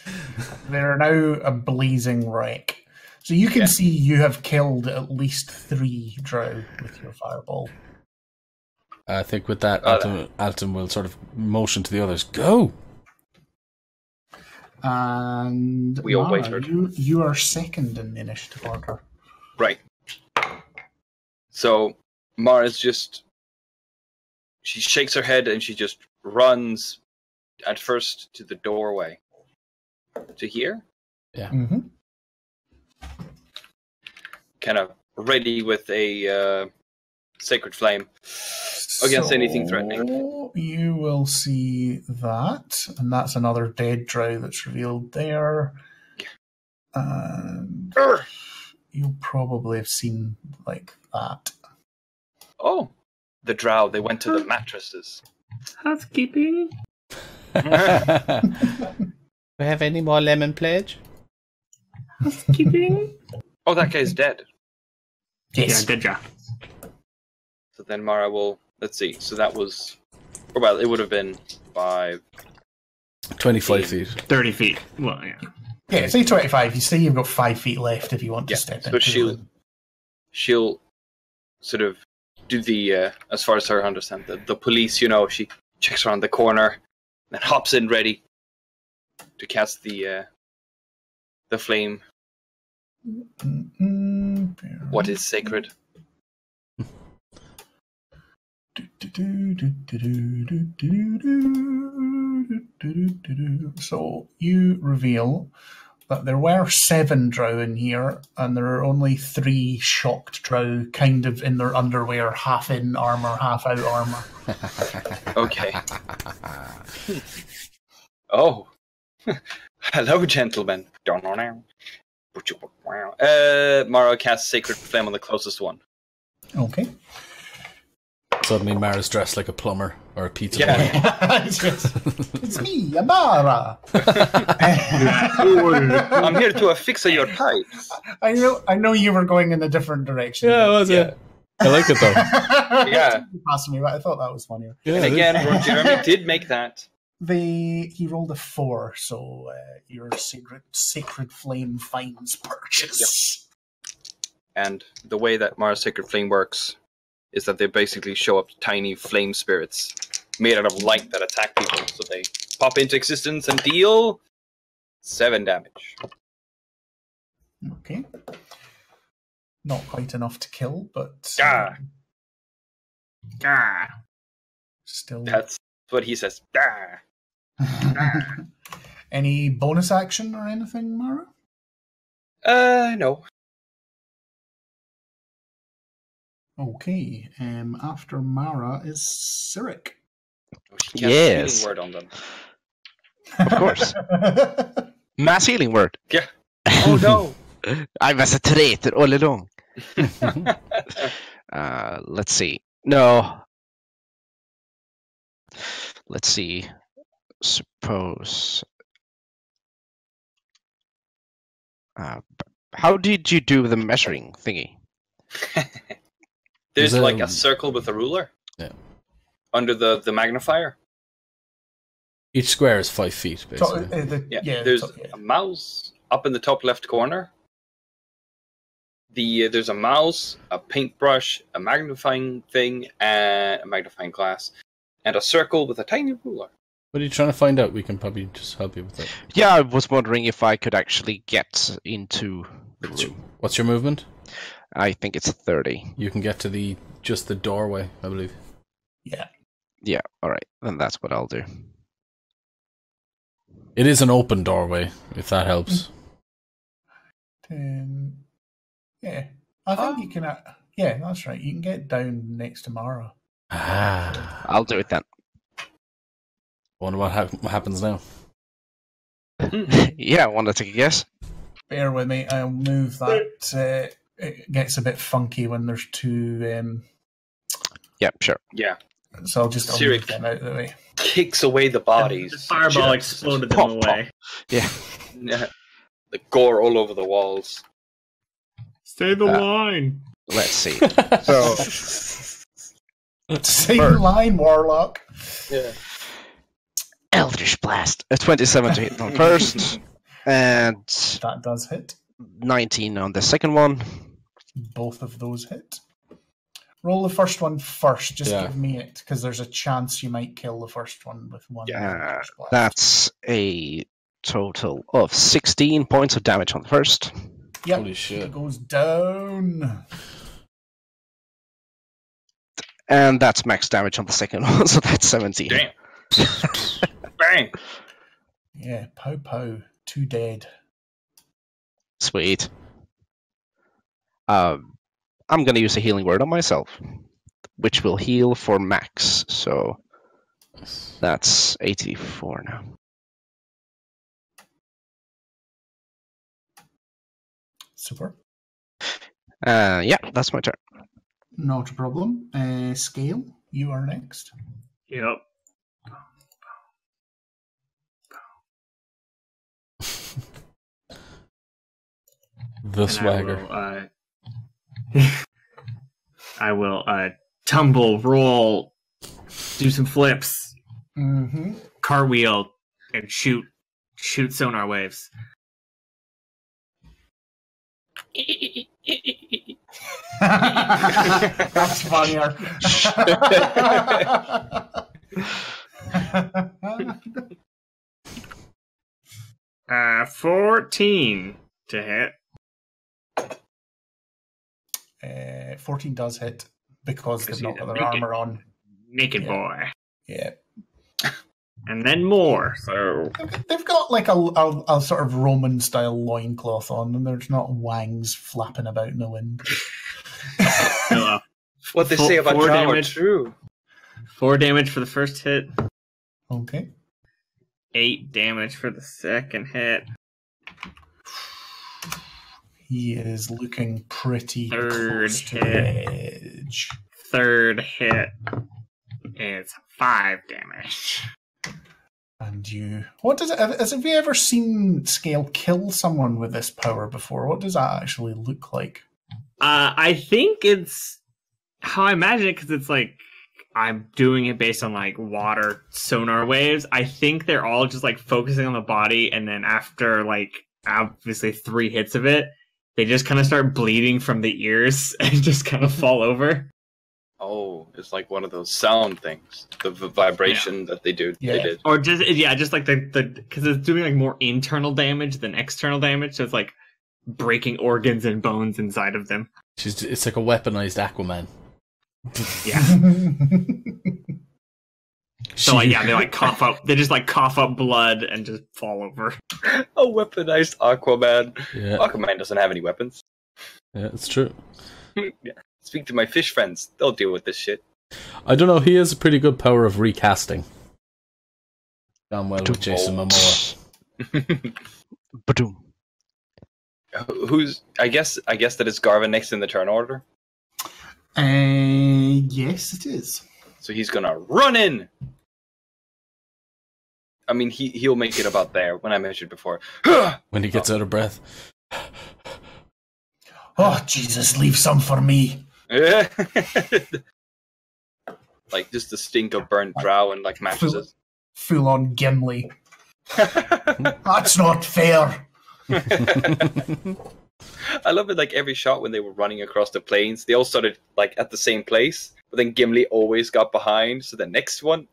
They're now a blazing wreck. So you can see you have killed at least 3 drow with your fireball. I think with that, Alton will sort of motion to the others, go! And we all waited. You are second in the initiative order. Right. So Mara's just... She shakes her head and she just runs at first to the doorway. To here? Yeah. Mm-hmm. Kind of ready with a sacred flame against anything threatening. You will see that, and that's another dead drow that's revealed there. Yeah. And you'll probably have seen like that. Oh, the drow, they went to the mattresses. Housekeeping. Do we have any more lemon pledge? Housekeeping. Oh, that guy's dead. Yes. Yeah, dead drow. So then Mara will, let's see, so that was, well, it would have been 5... 25 feet. 30 feet. Well, yeah. Yeah, say 25. You say you've got 5 feet left if you want to step in. So she'll sort of do the, as far as her understand, the police, you know, she checks around the corner and hops in ready to cast the flame. What is sacred? So you reveal that there were 7 drow in here, and there are only 3 shocked drow, kind of in their underwear, half in armor, half out armor. Okay. Oh, hello, gentlemen. Don't know. Mara casts Sacred Flame on the closest one. Okay. Suddenly Mara's dressed like a plumber or a pizza boy. It's me, Mara. I'm here to fix your pipes. I know you were going in a different direction. Yeah, was it? I like it though. Yeah. Passed me, but I thought that was funnier. Yeah, and again, Jeremy did make that. He rolled a 4, so your sacred flame finds purchase. Yep. And the way that Mara's Sacred Flame works is that they basically show up tiny flame spirits made out of light that attack people. So they pop into existence and deal 7 damage. Okay. Not quite enough to kill, but... Still... That's what he says. Any bonus action or anything, Mara? No. Okay, after Mara is Cyric. Oh, she cast a healing word on them. Of course. Mass healing word. Yeah. Oh no. I was a traitor all along. Let's see. No. Let's see. Suppose. How did you do the measuring thingy? There's like a circle with a ruler. Yeah. Under the magnifier. Each square is 5 feet, basically. There's a mouse up in the top left corner. There's a mouse, a paintbrush, a magnifying thing, and a magnifying glass, and a circle with a tiny ruler. What are you trying to find out? We can probably just help you with that. Yeah, I was wondering if I could actually get into the room. What's your movement? I think it's 30. You can get to just the doorway, I believe. Yeah. Yeah, alright. Then that's what I'll do. It is an open doorway, if that helps. Yeah. I think you can... yeah, that's right. You can get down next to Mara. Ah. I'll do it then. Wonder what happens now. Yeah, I want to take a guess. Bear with me. I'll move that... It gets a bit funky when there's 2. Yeah, sure. Yeah. So I'll just move them out of the way. Kicks away the bodies. The fireball exploded them away. Yeah. Yeah. The gore all over the walls. Say the line. Let's see. Say the line, Warlock. Yeah. Eldritch Blast. A 27 to hit on first, and that does hit. 19 on the second one. Both of those hit. Roll the first one first. Just give me it, because there's a chance you might kill the first one with one. Yeah, that's a total of 16 points of damage on the first. Yeah, holy shit. It goes down. And that's max damage on the second one, so that's 17. Damn. Bang. Yeah, pow pow. Two dead. Sweet. I'm going to use a healing word on myself, which will heal for max, so that's 84 now. Super. Yeah, that's my turn. Not a problem. Scale, you are next. Yep. The and swagger. I will tumble, roll, do some flips, cartwheel, and shoot sonar waves. That's funnier. Uh, 14 to hit. 14 does hit because they've not got their armor on. Naked boy. Yeah. And then more. So they've got like a sort of Roman style loincloth on, and there's not wangs flapping about in the wind. What they say about Jarl is true. 4 damage for the first hit. Okay. 8 damage for the second hit. He is looking pretty close to the edge. Third hit is 5 damage. And you... What does it... Have you ever seen Scale kill someone with this power before? What does that actually look like? I think it's how I imagine it, because it's like... I'm doing it based on, like, water sonar waves. I think they're all just, like, focusing on the body, and then after, like, obviously 3 hits of it, they just kind of start bleeding from the ears and just kind of fall over. Oh, it's like one of those sound things. The vibration that they do. Yeah. They did. Or just, yeah, just like the, because it's doing like more internal damage than external damage. So it's like breaking organs and bones inside of them. It's like a weaponized Aquaman. Yeah. So like, yeah, they like cough up. They just like cough up blood and just fall over. A weaponized Aquaman. Yeah. Aquaman doesn't have any weapons. Yeah, it's true. Yeah. Speak to my fish friends. They'll deal with this shit. I don't know. He has a pretty good power of recasting. Done well with Jason Momoa. Who's? I guess that is Garvin next in the turn order. Yes, it is. So he's gonna run in. I mean, he'll make it about there when I measured before. When he gets out of breath. Oh, Jesus, leave some for me. Like, just the stink of burnt drow and, like, mattresses. Full-on Gimli. That's not fair. I love it, like, every shot when they were running across the plains, they all started, like, at the same place, but then Gimli always got behind, so the next one...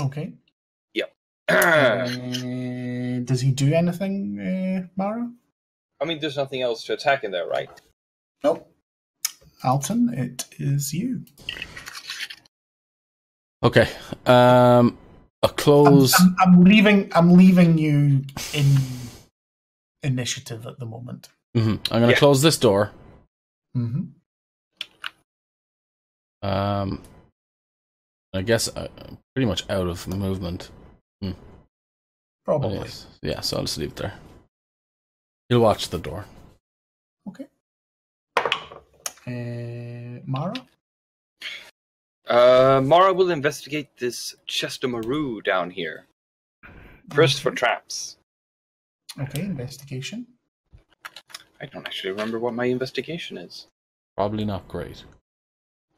Okay. Does he do anything, Mara? I mean, there's nothing else to attack in there, right? Nope. Alton, it is you. Okay. A close. I'm leaving you in initiative at the moment. I'm gonna close this door. I guess I'm pretty much out of movement. Probably. Yeah, so I'll just leave it there. You'll watch the door. Okay. Mara? Mara will investigate this chest of Maru down here. First for traps. Okay, investigation. I don't actually remember what my investigation is. Probably not great.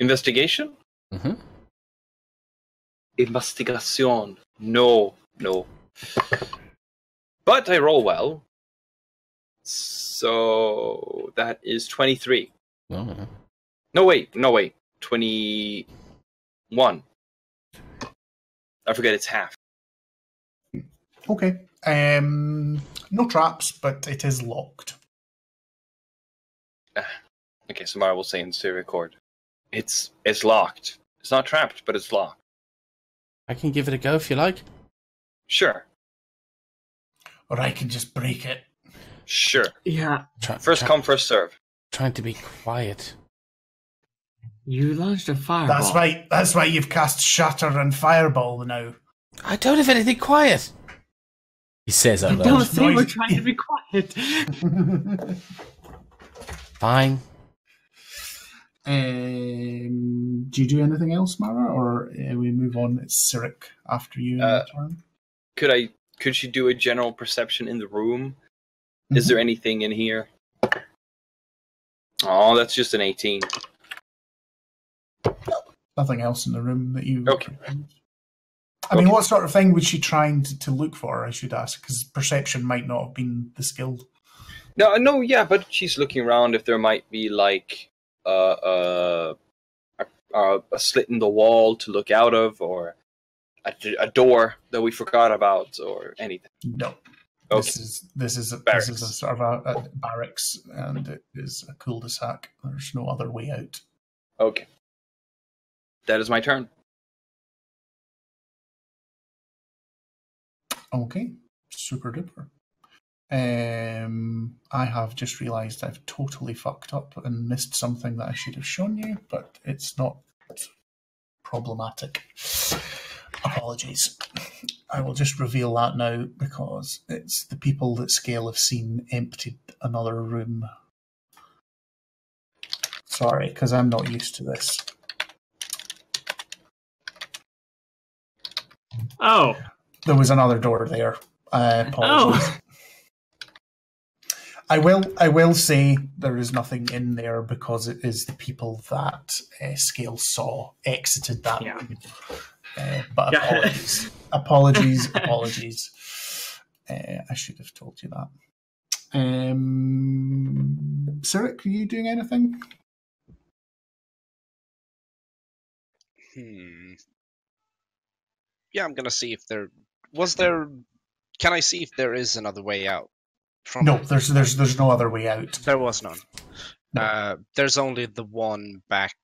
Investigation? Investigation. No. But I roll well. So that is 23. Oh, yeah. No, wait. 21. I forget it's half. Okay. No traps, but it is locked. Okay, Samara will say in Siri Record. It's locked. It's not trapped, but it's locked. I can give it a go if you like. Sure. Or I can just break it. Sure. Yeah. First come, first serve. Trying to be quiet. You launched a fireball. That's right. That's why you've cast Shatter and Fireball now. I don't have anything quiet. He says out loud. Don't say we're trying to be quiet. Fine. Do you do anything else, Mara, or we move on? It's Sirik after you. Turn. Could she do a general perception in the room? Mm-hmm. Is there anything in here? Oh, that's just an 18. Nothing else in the room that you. Okay. I mean, what sort of thing was she trying to look for? I should ask, because perception might not have been the skill. No, yeah, but she's looking around if there might be like a slit in the wall to look out of, or a door that we forgot about, or anything. No. Okay. This is a sort of a barracks, and it is a cul-de-sac. There's no other way out. Okay. That is my turn. Okay. Super duper. I have just realised I've totally fucked up and missed something that I should have shown you, but it's not problematic. Apologies. I will just reveal that now because it's the people that Scale have seen emptied another room. Sorry, because I'm not used to this. Oh. There was another door there. Apologies. Oh. I will say there is nothing in there because it is the people that Scale saw exited that room. But apologies. Apologies. I should have told you that. Sirik, are you doing anything? Yeah, I'm going to see if there... Was there... Can I see if there is another way out? No, there's no other way out. There was none. No. There's only the one back...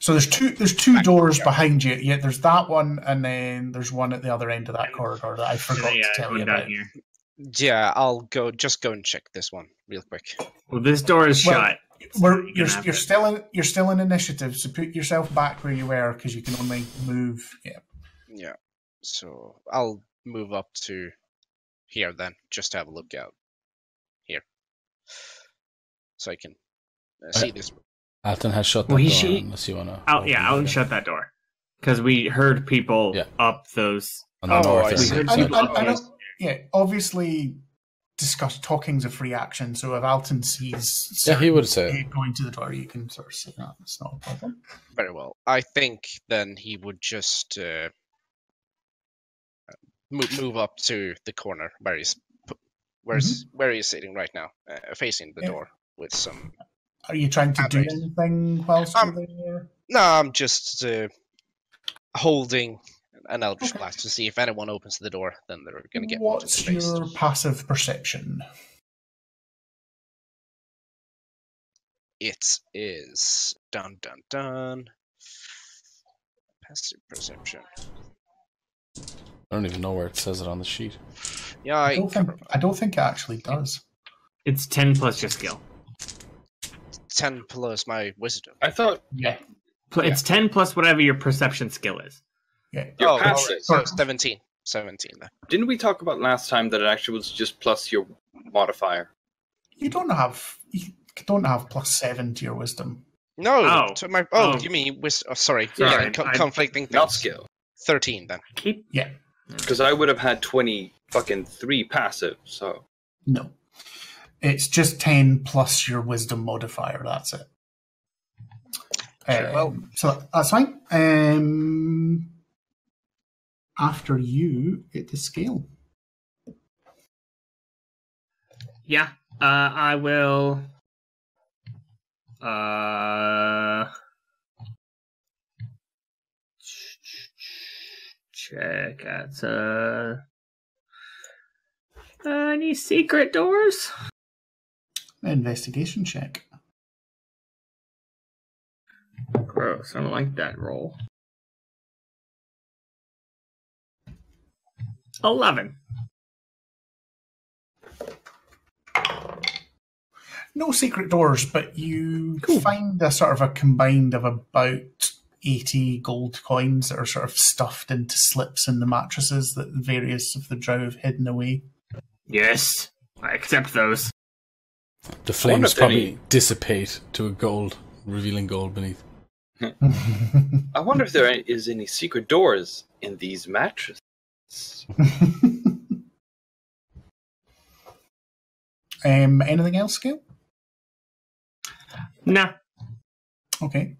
So there's two doors behind you. Yeah, there's that one, and then there's one at the other end of that corridor that I forgot to tell you about. Here. Yeah, I'll just go and check this one real quick. Well, this door is shut. You're still in initiative, so put yourself back where you were because you can only move. Yeah. So I'll move up to here then, just to have a look out here, so I can see this one. Alton has shut that door unless you want to... Alton shut that door. Because we heard people up those... Yeah, obviously talking's a free action, so if Alton sees... Yeah, he would say going to the door, you can sort of say that. It's not a problem. Very well. I think then he would just move up to the corner where he's sitting right now, facing the door with some... Are you trying to do anything whilst you're there? No, I'm just holding an Eldritch Blast to see if anyone opens the door, then they're going to get... What's your passive perception? It is... Dun, dun, dun. Passive perception. I don't even know where it says it on the sheet. Yeah, I don't think it actually does. It's 10 plus your skill. 10 plus my wisdom. I thought... Yeah. It's 10 plus whatever your perception skill is. Yeah. Your passive. Right. So 17. 17 then. Didn't we talk about last time that it actually was just plus your modifier? You don't have plus 7 to your wisdom. No. Oh, to my, you mean wisdom. Oh, sorry. Yeah, conflicting things. Not skill. 13 then. Yeah. Because I would have had 23 passive, so... No. It's just 10 plus your wisdom modifier, that's it. So that's fine. After you, it is Scale. Yeah, I will... check at any secret doors. Investigation check. Gross, I don't like that roll. 11. No secret doors, but you find a sort of a combined of about 80 gold coins that are sort of stuffed into slips in the mattresses that various of the drow have hidden away. Yes, I accept those. The flames probably dissipate to a gold, revealing gold beneath. I wonder if there is any secret doors in these mattresses. Anything else, Gail? Nah. Okay.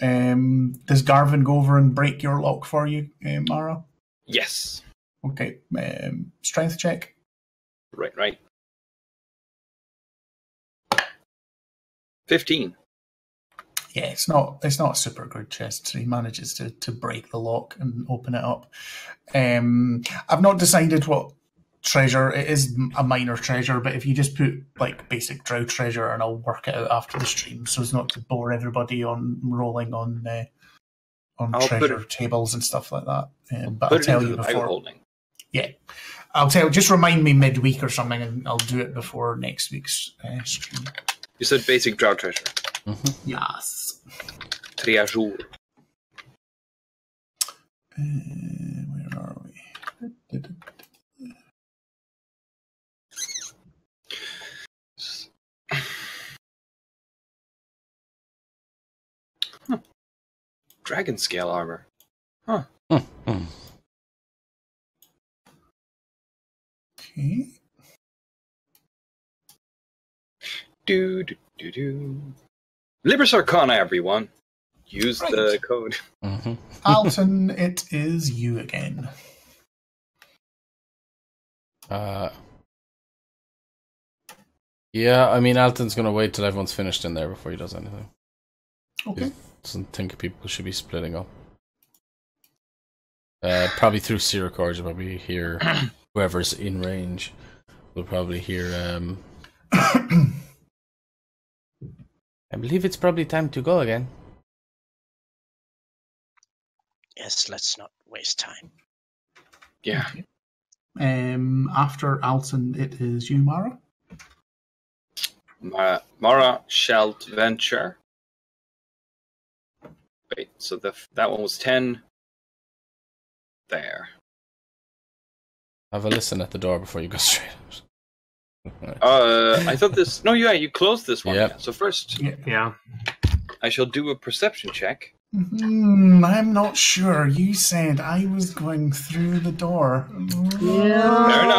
Does Garvin go over and break your lock for you, Mara? Yes. Okay. Strength check. Right. 15. Yeah, it's not a super good chest, so he manages to break the lock and open it up. I've not decided what treasure. It is a minor treasure, but if you just put like basic drow treasure, and I'll work it out after the stream, so as not to bore everybody on rolling on treasure tables and stuff like that. But I'll tell you before. Yeah, I'll tell. Just remind me midweek or something, and I'll do it before next week's stream. You said basic drow treasure. Mm-hmm. Yes. Triajour. Where are we? Huh. Dragon scale armor. Huh. Mm-hmm. Okay. Libris Arcana, everyone. Use the code. Mm-hmm. Alton, it is you again. Yeah, I mean, Alton's going to wait till everyone's finished in there before he does anything. Okay. He doesn't think people should be splitting up. Probably through Siracor, you'll probably hear whoever's in range. We'll probably hear... I believe it's probably time to go again. Yes, let's not waste time. Yeah. Okay. After Alton, it is you, Mara. Mara shall venture. Wait, so that one was 10. There. Have a listen at the door before you go straight out. Right. I thought this... No, yeah, you closed this one. Yep. Yeah. So first... Yeah. I shall do a perception check. I'm not sure. You said I was going through the door. Yeah. Fair enough.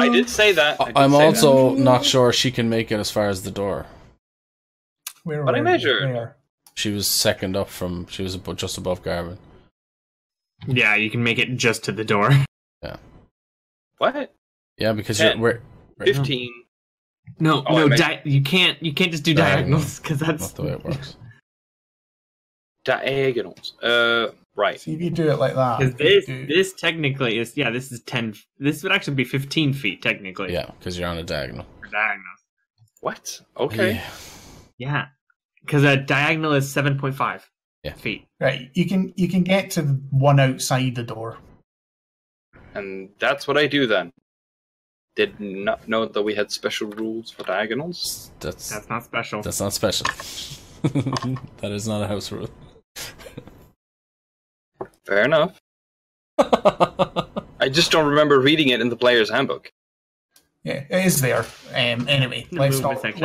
I did say that. I'm also not sure she can make it as far as the door. But I measured. She was second up from... She was just above Garvin. Yeah, you can make it just to the door. Yeah. What? Yeah, because we're... 15. No, you can't just do diagonals, because that's not the way it works. Diagonals. Right. So if you do it like that, this technically is This is 10. This would actually be 15 feet technically. Yeah, because you're on a diagonal. What? Okay. Yeah. Because a diagonal is 7.5 feet. Right. You can get to one outside the door. And that's what I do then. Did not know that we had special rules for diagonals. That's not special. That's not special. That is not a house rule. Fair enough. I just don't remember reading it in the player's handbook. Yeah, it is there. Anyway, let's not think.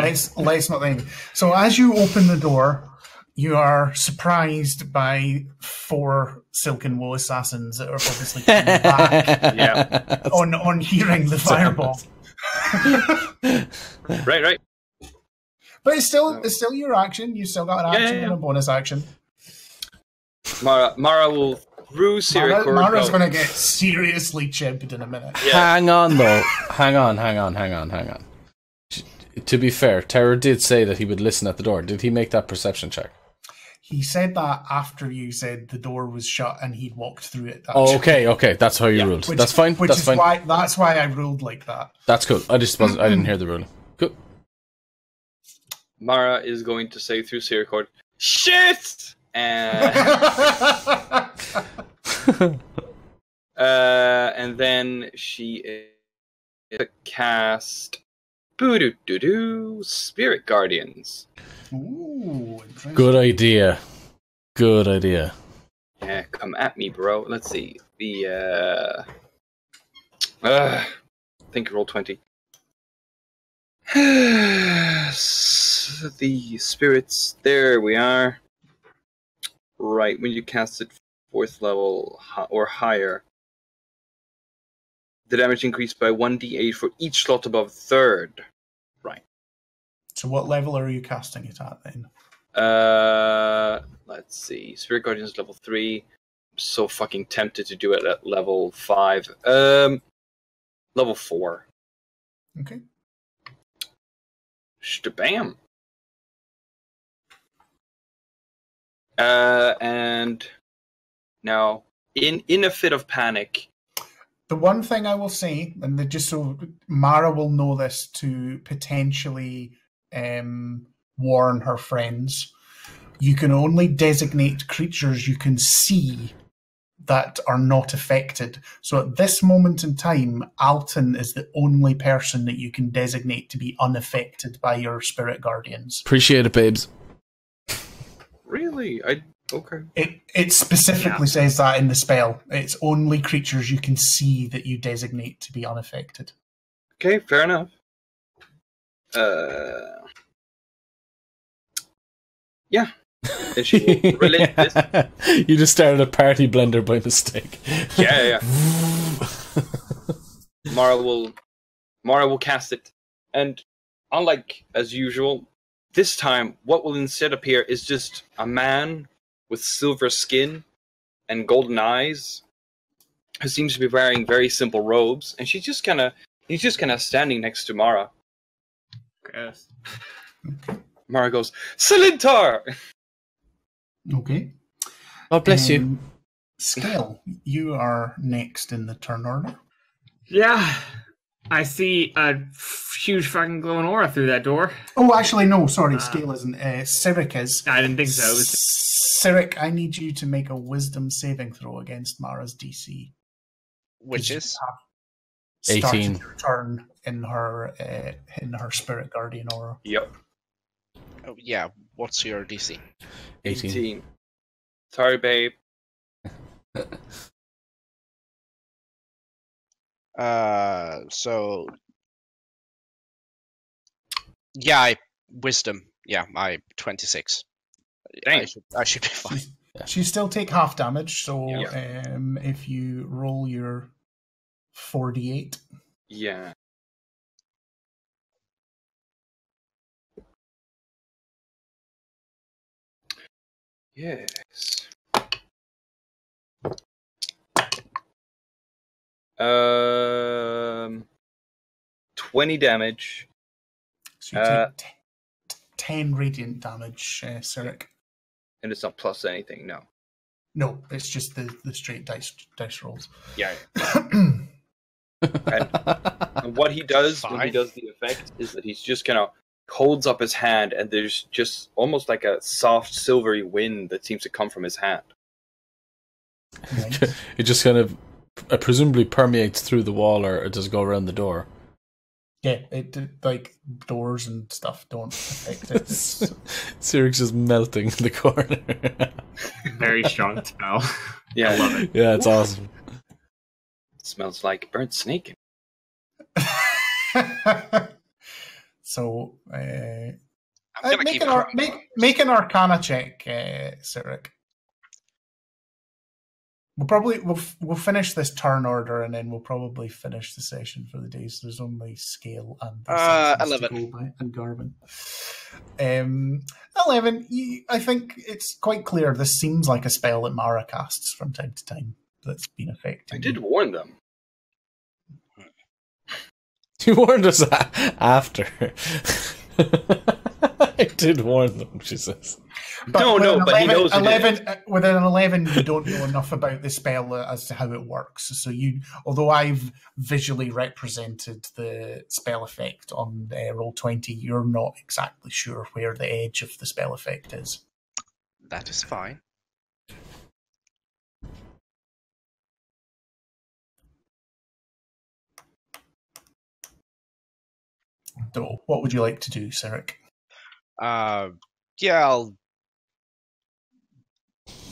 So as you open the door, you are surprised by 4 Silken Woe assassins that are obviously coming back on hearing the fireball. right. But it's still your action. You still got an action and a bonus action. Mara will rue Siracor. Mara's going to get seriously chipped in a minute. Yeah. Hang on, though. Hang on. To be fair, Terror did say that he would listen at the door. Did he make that perception check? He said that after you said the door was shut and he'd walked through it. Okay. That's how you ruled. That's fine. That's why I ruled like that. That's cool. I didn't hear the ruling. Cool. Mara is going to say through Siricord, "Shit!" And then she is to cast Spirit Guardians. Ooh, good idea. Yeah, come at me, bro. Let's see. I think roll 20. The spirits. There we are. Right, when you cast it 4th level or higher, the damage increased by 1d8 for each slot above 3rd. Right. So what level are you casting it at then? Let's see. Spirit Guardian is level 3. I'm so fucking tempted to do it at level 5. Level 4. Okay. Shtabam. And now, in a fit of panic... The one thing I will say, and just so Mara will know this to potentially warn her friends, you can only designate creatures you can see that are not affected. So at this moment in time, Alton is the only person that you can designate to be unaffected by your spirit guardians. Appreciate it, babes. Really? Okay. It specifically says that in the spell. It's only creatures you can see that you designate to be unaffected. Okay, fair enough. Yeah. And she will relate this. You just started a party blender by mistake. Yeah. Mara will cast it. And unlike as usual, this time what will instead appear is just a man with silver skin and golden eyes, who seems to be wearing very simple robes, and he's just kind of standing next to Mara. Yes. Mara goes, "Silentar!" Okay. Oh, bless you. Scale, you are next in the turn order. Yeah. I see a huge fucking glowing aura through that door. Oh, actually, no, sorry, Scale isn't. Sirik is. I didn't think so. Sirik, I need you to make a wisdom saving throw against Mara's DC. Which is? 18. Her turn in her spirit guardian aura. Yep. Oh, yeah, what's your DC? 18. Sorry, babe. I 26. I should be fine. She still take half damage, so if you roll your 4d8. Yeah. Yes. Um, 20 damage. So you take 10 radiant damage, Sirik. And it's not plus anything, no. No, it's just the straight dice rolls. Yeah. And what he does when he does the effect is that he's just kind of holds up his hand, and there's just almost like a soft silvery wind that seems to come from his hand. Nice. It just kind of presumably permeates through the wall, or it does go around the door. Yeah, like doors and stuff don't affect it. Sirik's just melting in the corner. Very strong smell. Yeah, I love it. Yeah, it's awesome. It smells like burnt snake. So, make an Arcana check, Sirik. We'll finish this turn order, and then we'll probably finish the session for the day. So there's only Scale and 11 and Garvin. 11. I think it's quite clear. This seems like a spell that Mara casts from time to time that's been affecting. I did warn them. You warned us after. I did warn them, she says. But but he knows 11. With an 11, you don't know enough about the spell as to how it works. So you, although I've visually represented the spell effect on roll 20, you're not exactly sure where the edge of the spell effect is. That is fine. So, what would you like to do, Sirik? Yeah, I'll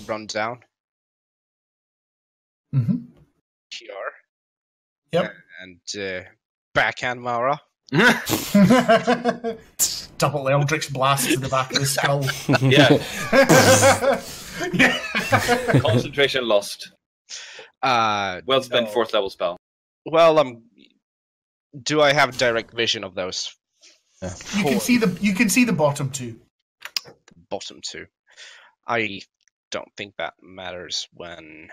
run down. Mm-hmm. Yep. And backhand Mara. Double Eldritch blast to the back of the skull. Yeah. Concentration lost. Well spent, no. 4th level spell. Well, do I have direct vision of those? Yeah. You can see the bottom two. The bottom two. I don't think that matters when.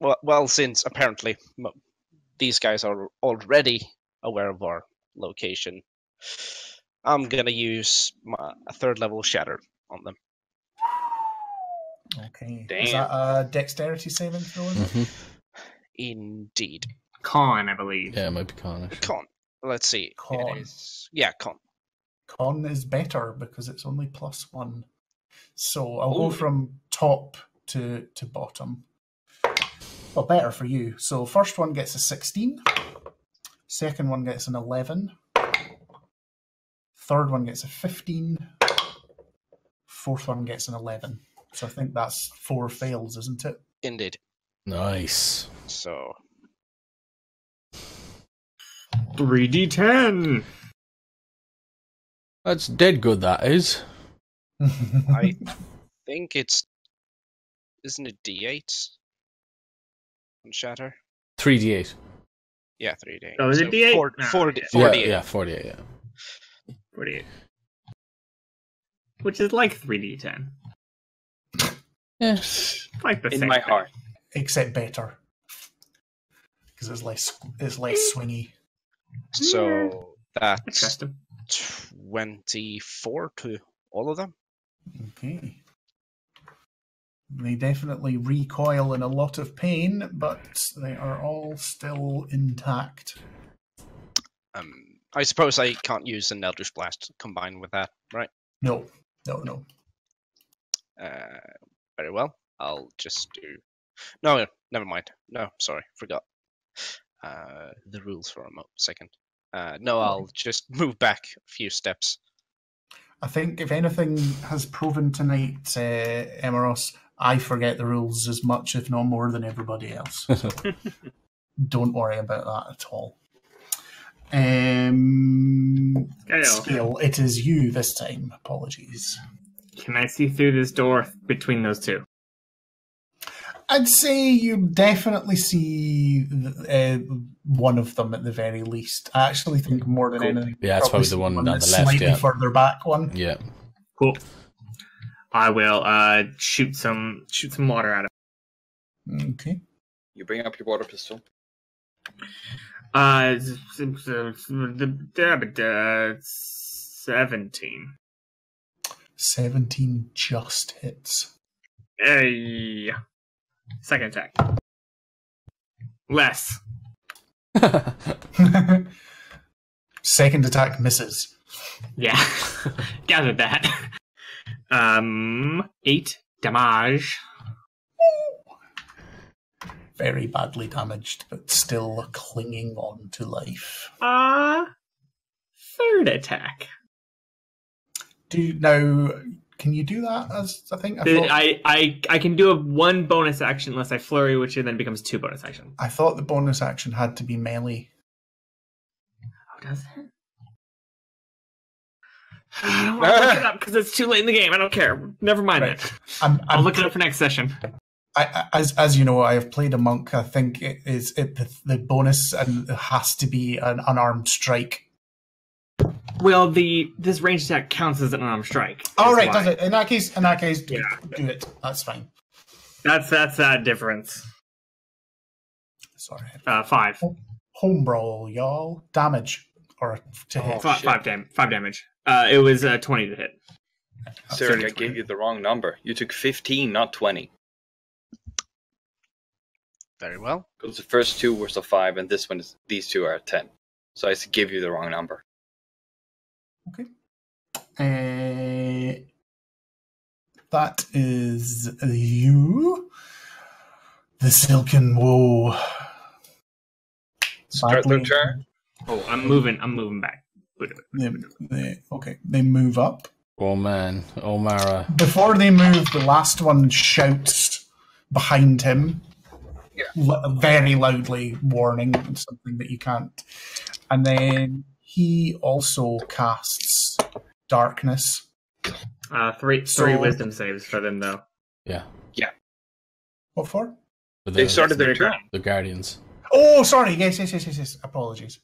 Well, since apparently these guys are already aware of our location, I'm gonna use a 3rd level shatter on them. Okay. Damn. Is that a dexterity saving throw? Mm-hmm. Indeed. Con, I believe. Yeah, it might be con. Actually. Con. Let's see. Con. It is... Yeah, con. Con is better because it's only +1. So I'll go from top to bottom. Well, better for you. So first one gets a 16. Second one gets an 11. Third one gets a 15. Fourth one gets an 11. So I think that's 4 fails, isn't it? Indeed. Nice. So 3d10. That's dead good. That is. I think it's. Isn't it d8? On shatter. 3d8. Yeah, 3d8. Oh, is it d8? 48. Yeah, 48. Yeah. 48. Which is like 3d10. Yeah. Like the in my heart. Except better, because it's less swingy. So that's 24 to all of them. Okay. They definitely recoil in a lot of pain, but they are all still intact. I suppose I can't use an Eldritch Blast combined with that, right? No. Very well. I'll just do. No, never mind. No, sorry, forgot the rules for a second. No, I'll just move back a few steps. I think if anything has proven tonight, Emeros, I forget the rules as much, if not more, than everybody else. So don't worry about that at all. Scale, it is you this time. Apologies. Can I see through this door between those two? I'd say you definitely see one of them at the very least. I actually think more than anything. Yeah, that's probably the one down the left. Slightly further back one. Yeah. Cool. I will shoot some water at him. Okay. You bring up your water pistol. The 17. 17 just hits. Hey. Second attack. Less. Second attack misses. Yeah. Gathered that. 8 damage. Very badly damaged, but still clinging on to life. 3rd attack. Can you do that? I can do one bonus action unless I flurry, which then becomes 2 bonus actions. I thought the bonus action had to be melee. Oh, does it? I don't want to look it up because it's too late in the game. I don't care. Never mind that. I'll look it up for next session. As you know, I have played a monk. I think the bonus and it has to be an unarmed strike. Well, this ranged attack counts as an unarmed strike. All right, does it? In that case, do it. That's fine. That's that difference. Sorry. 5. Home brawl, y'all. Damage or to hit. Five damage. It was 20 to hit. Sarah, I gave you the wrong number. You took 15, not 20. Very well. Because the first two were still 5, and this one is, these two are 10. So I gave you the wrong number. Okay. That is you. The Silken Woe. Start their turn. Oh, I'm moving back. Okay, they move up. Oh man, O'Mara. Before they move, the last one shouts behind him, very loudly warning something that you can't. And then he also casts darkness. Three wisdom saves for them, though. Yeah. Yeah. What for? They started their turn. The guardians. Oh, sorry. Yes. Apologies.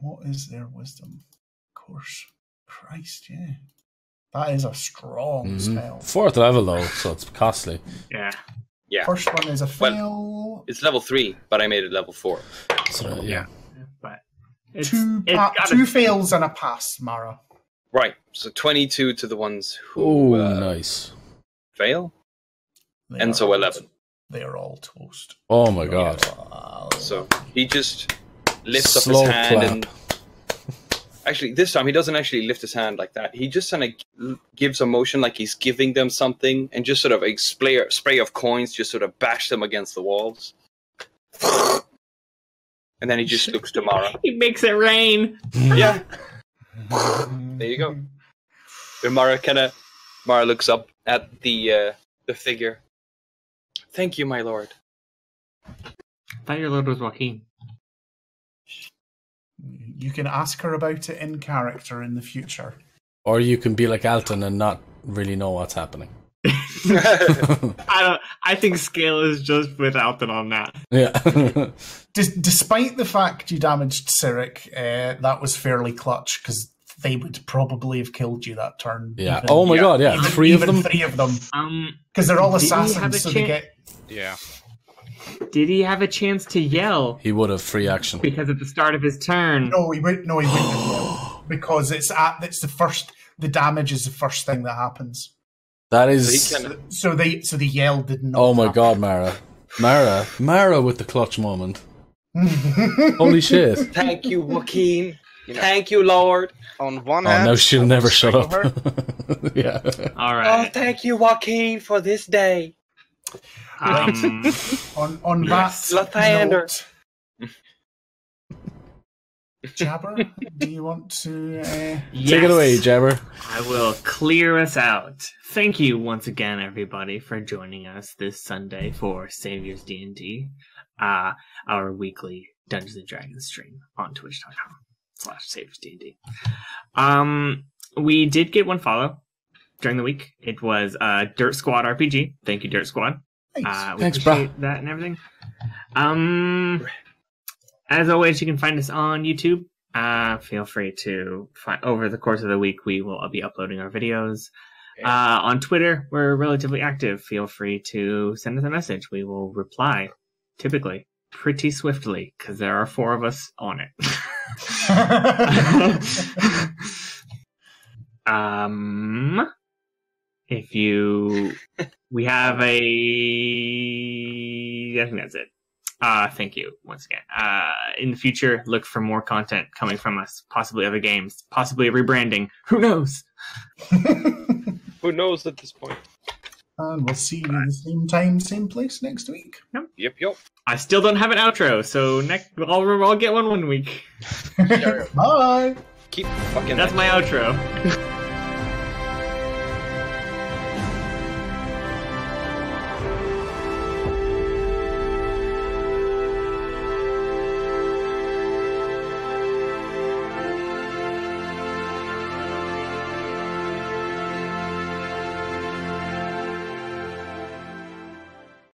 What is their wisdom? Of course. Christ, yeah. That is a strong spell. 4th level, though, so it's costly. Yeah. First one is a fail. Well, it's level 3, but I made it level 4. So, yeah. But it's, two fails and a pass, Mara. Right. So 22 to the ones who... Oh, nice. Fail. And so 11. They are all toast. Oh, my God. Wow. So he just lifts up his hand and... Actually, this time, he doesn't actually lift his hand like that. He just kind of gives a motion like he's giving them something, and just sort of a spray of coins just sort of bash them against the walls. And then he just looks to Mara. He makes it rain. Yeah. There you go. And Mara looks up at the figure. Thank you, my lord. I thought your lord was Joaquin. You can ask her about it in character in the future. Or you can be like Alton and not really know what's happening. I think scale is just with Alton on that. Yeah. Despite the fact you damaged Cyric, that was fairly clutch, because they would probably have killed you that turn. Yeah. Even, oh my God, yeah. Three of them. Because they're all assassins, so they get... Yeah. Did he have a chance to yell? He would have free action. Because at the start of his turn. No, he wouldn't have yelled. Because the damage is the first thing that happens. That is so the yell didn't. Oh my God, Mara. Mara with the clutch moment. Holy shit. Thank you, Joaquin. Thank you, Lord. On one hand. Oh no, she'll never shut up. Yeah. Alright. Oh, thank you, Joaquin, for this day. On that note, Jabber, do you want to take it away, Jabber? I will clear us out. Thank you once again, everybody, for joining us this Sunday for Saviour's D&D, our weekly Dungeons and Dragons stream on twitch.com/Saviour'sD&D. We did get one follow during the week. It was Dirt Squad RPG. Thank you, Dirt Squad. Thanks, bro. That and everything. As always, you can find us on YouTube. Feel free to find over the course of the week. We will be uploading our videos. On Twitter, we're relatively active. Feel free to send us a message. We will reply, typically pretty swiftly, because there are 4 of us on it. We have I think that's it. Thank you once again. In the future, look for more content coming from us, possibly other games, possibly a rebranding. Who knows? Who knows at this point? And we'll see you the same time, same place next week. Yep. I still don't have an outro, so I'll get one week. Bye. Keep fucking. That's my outro.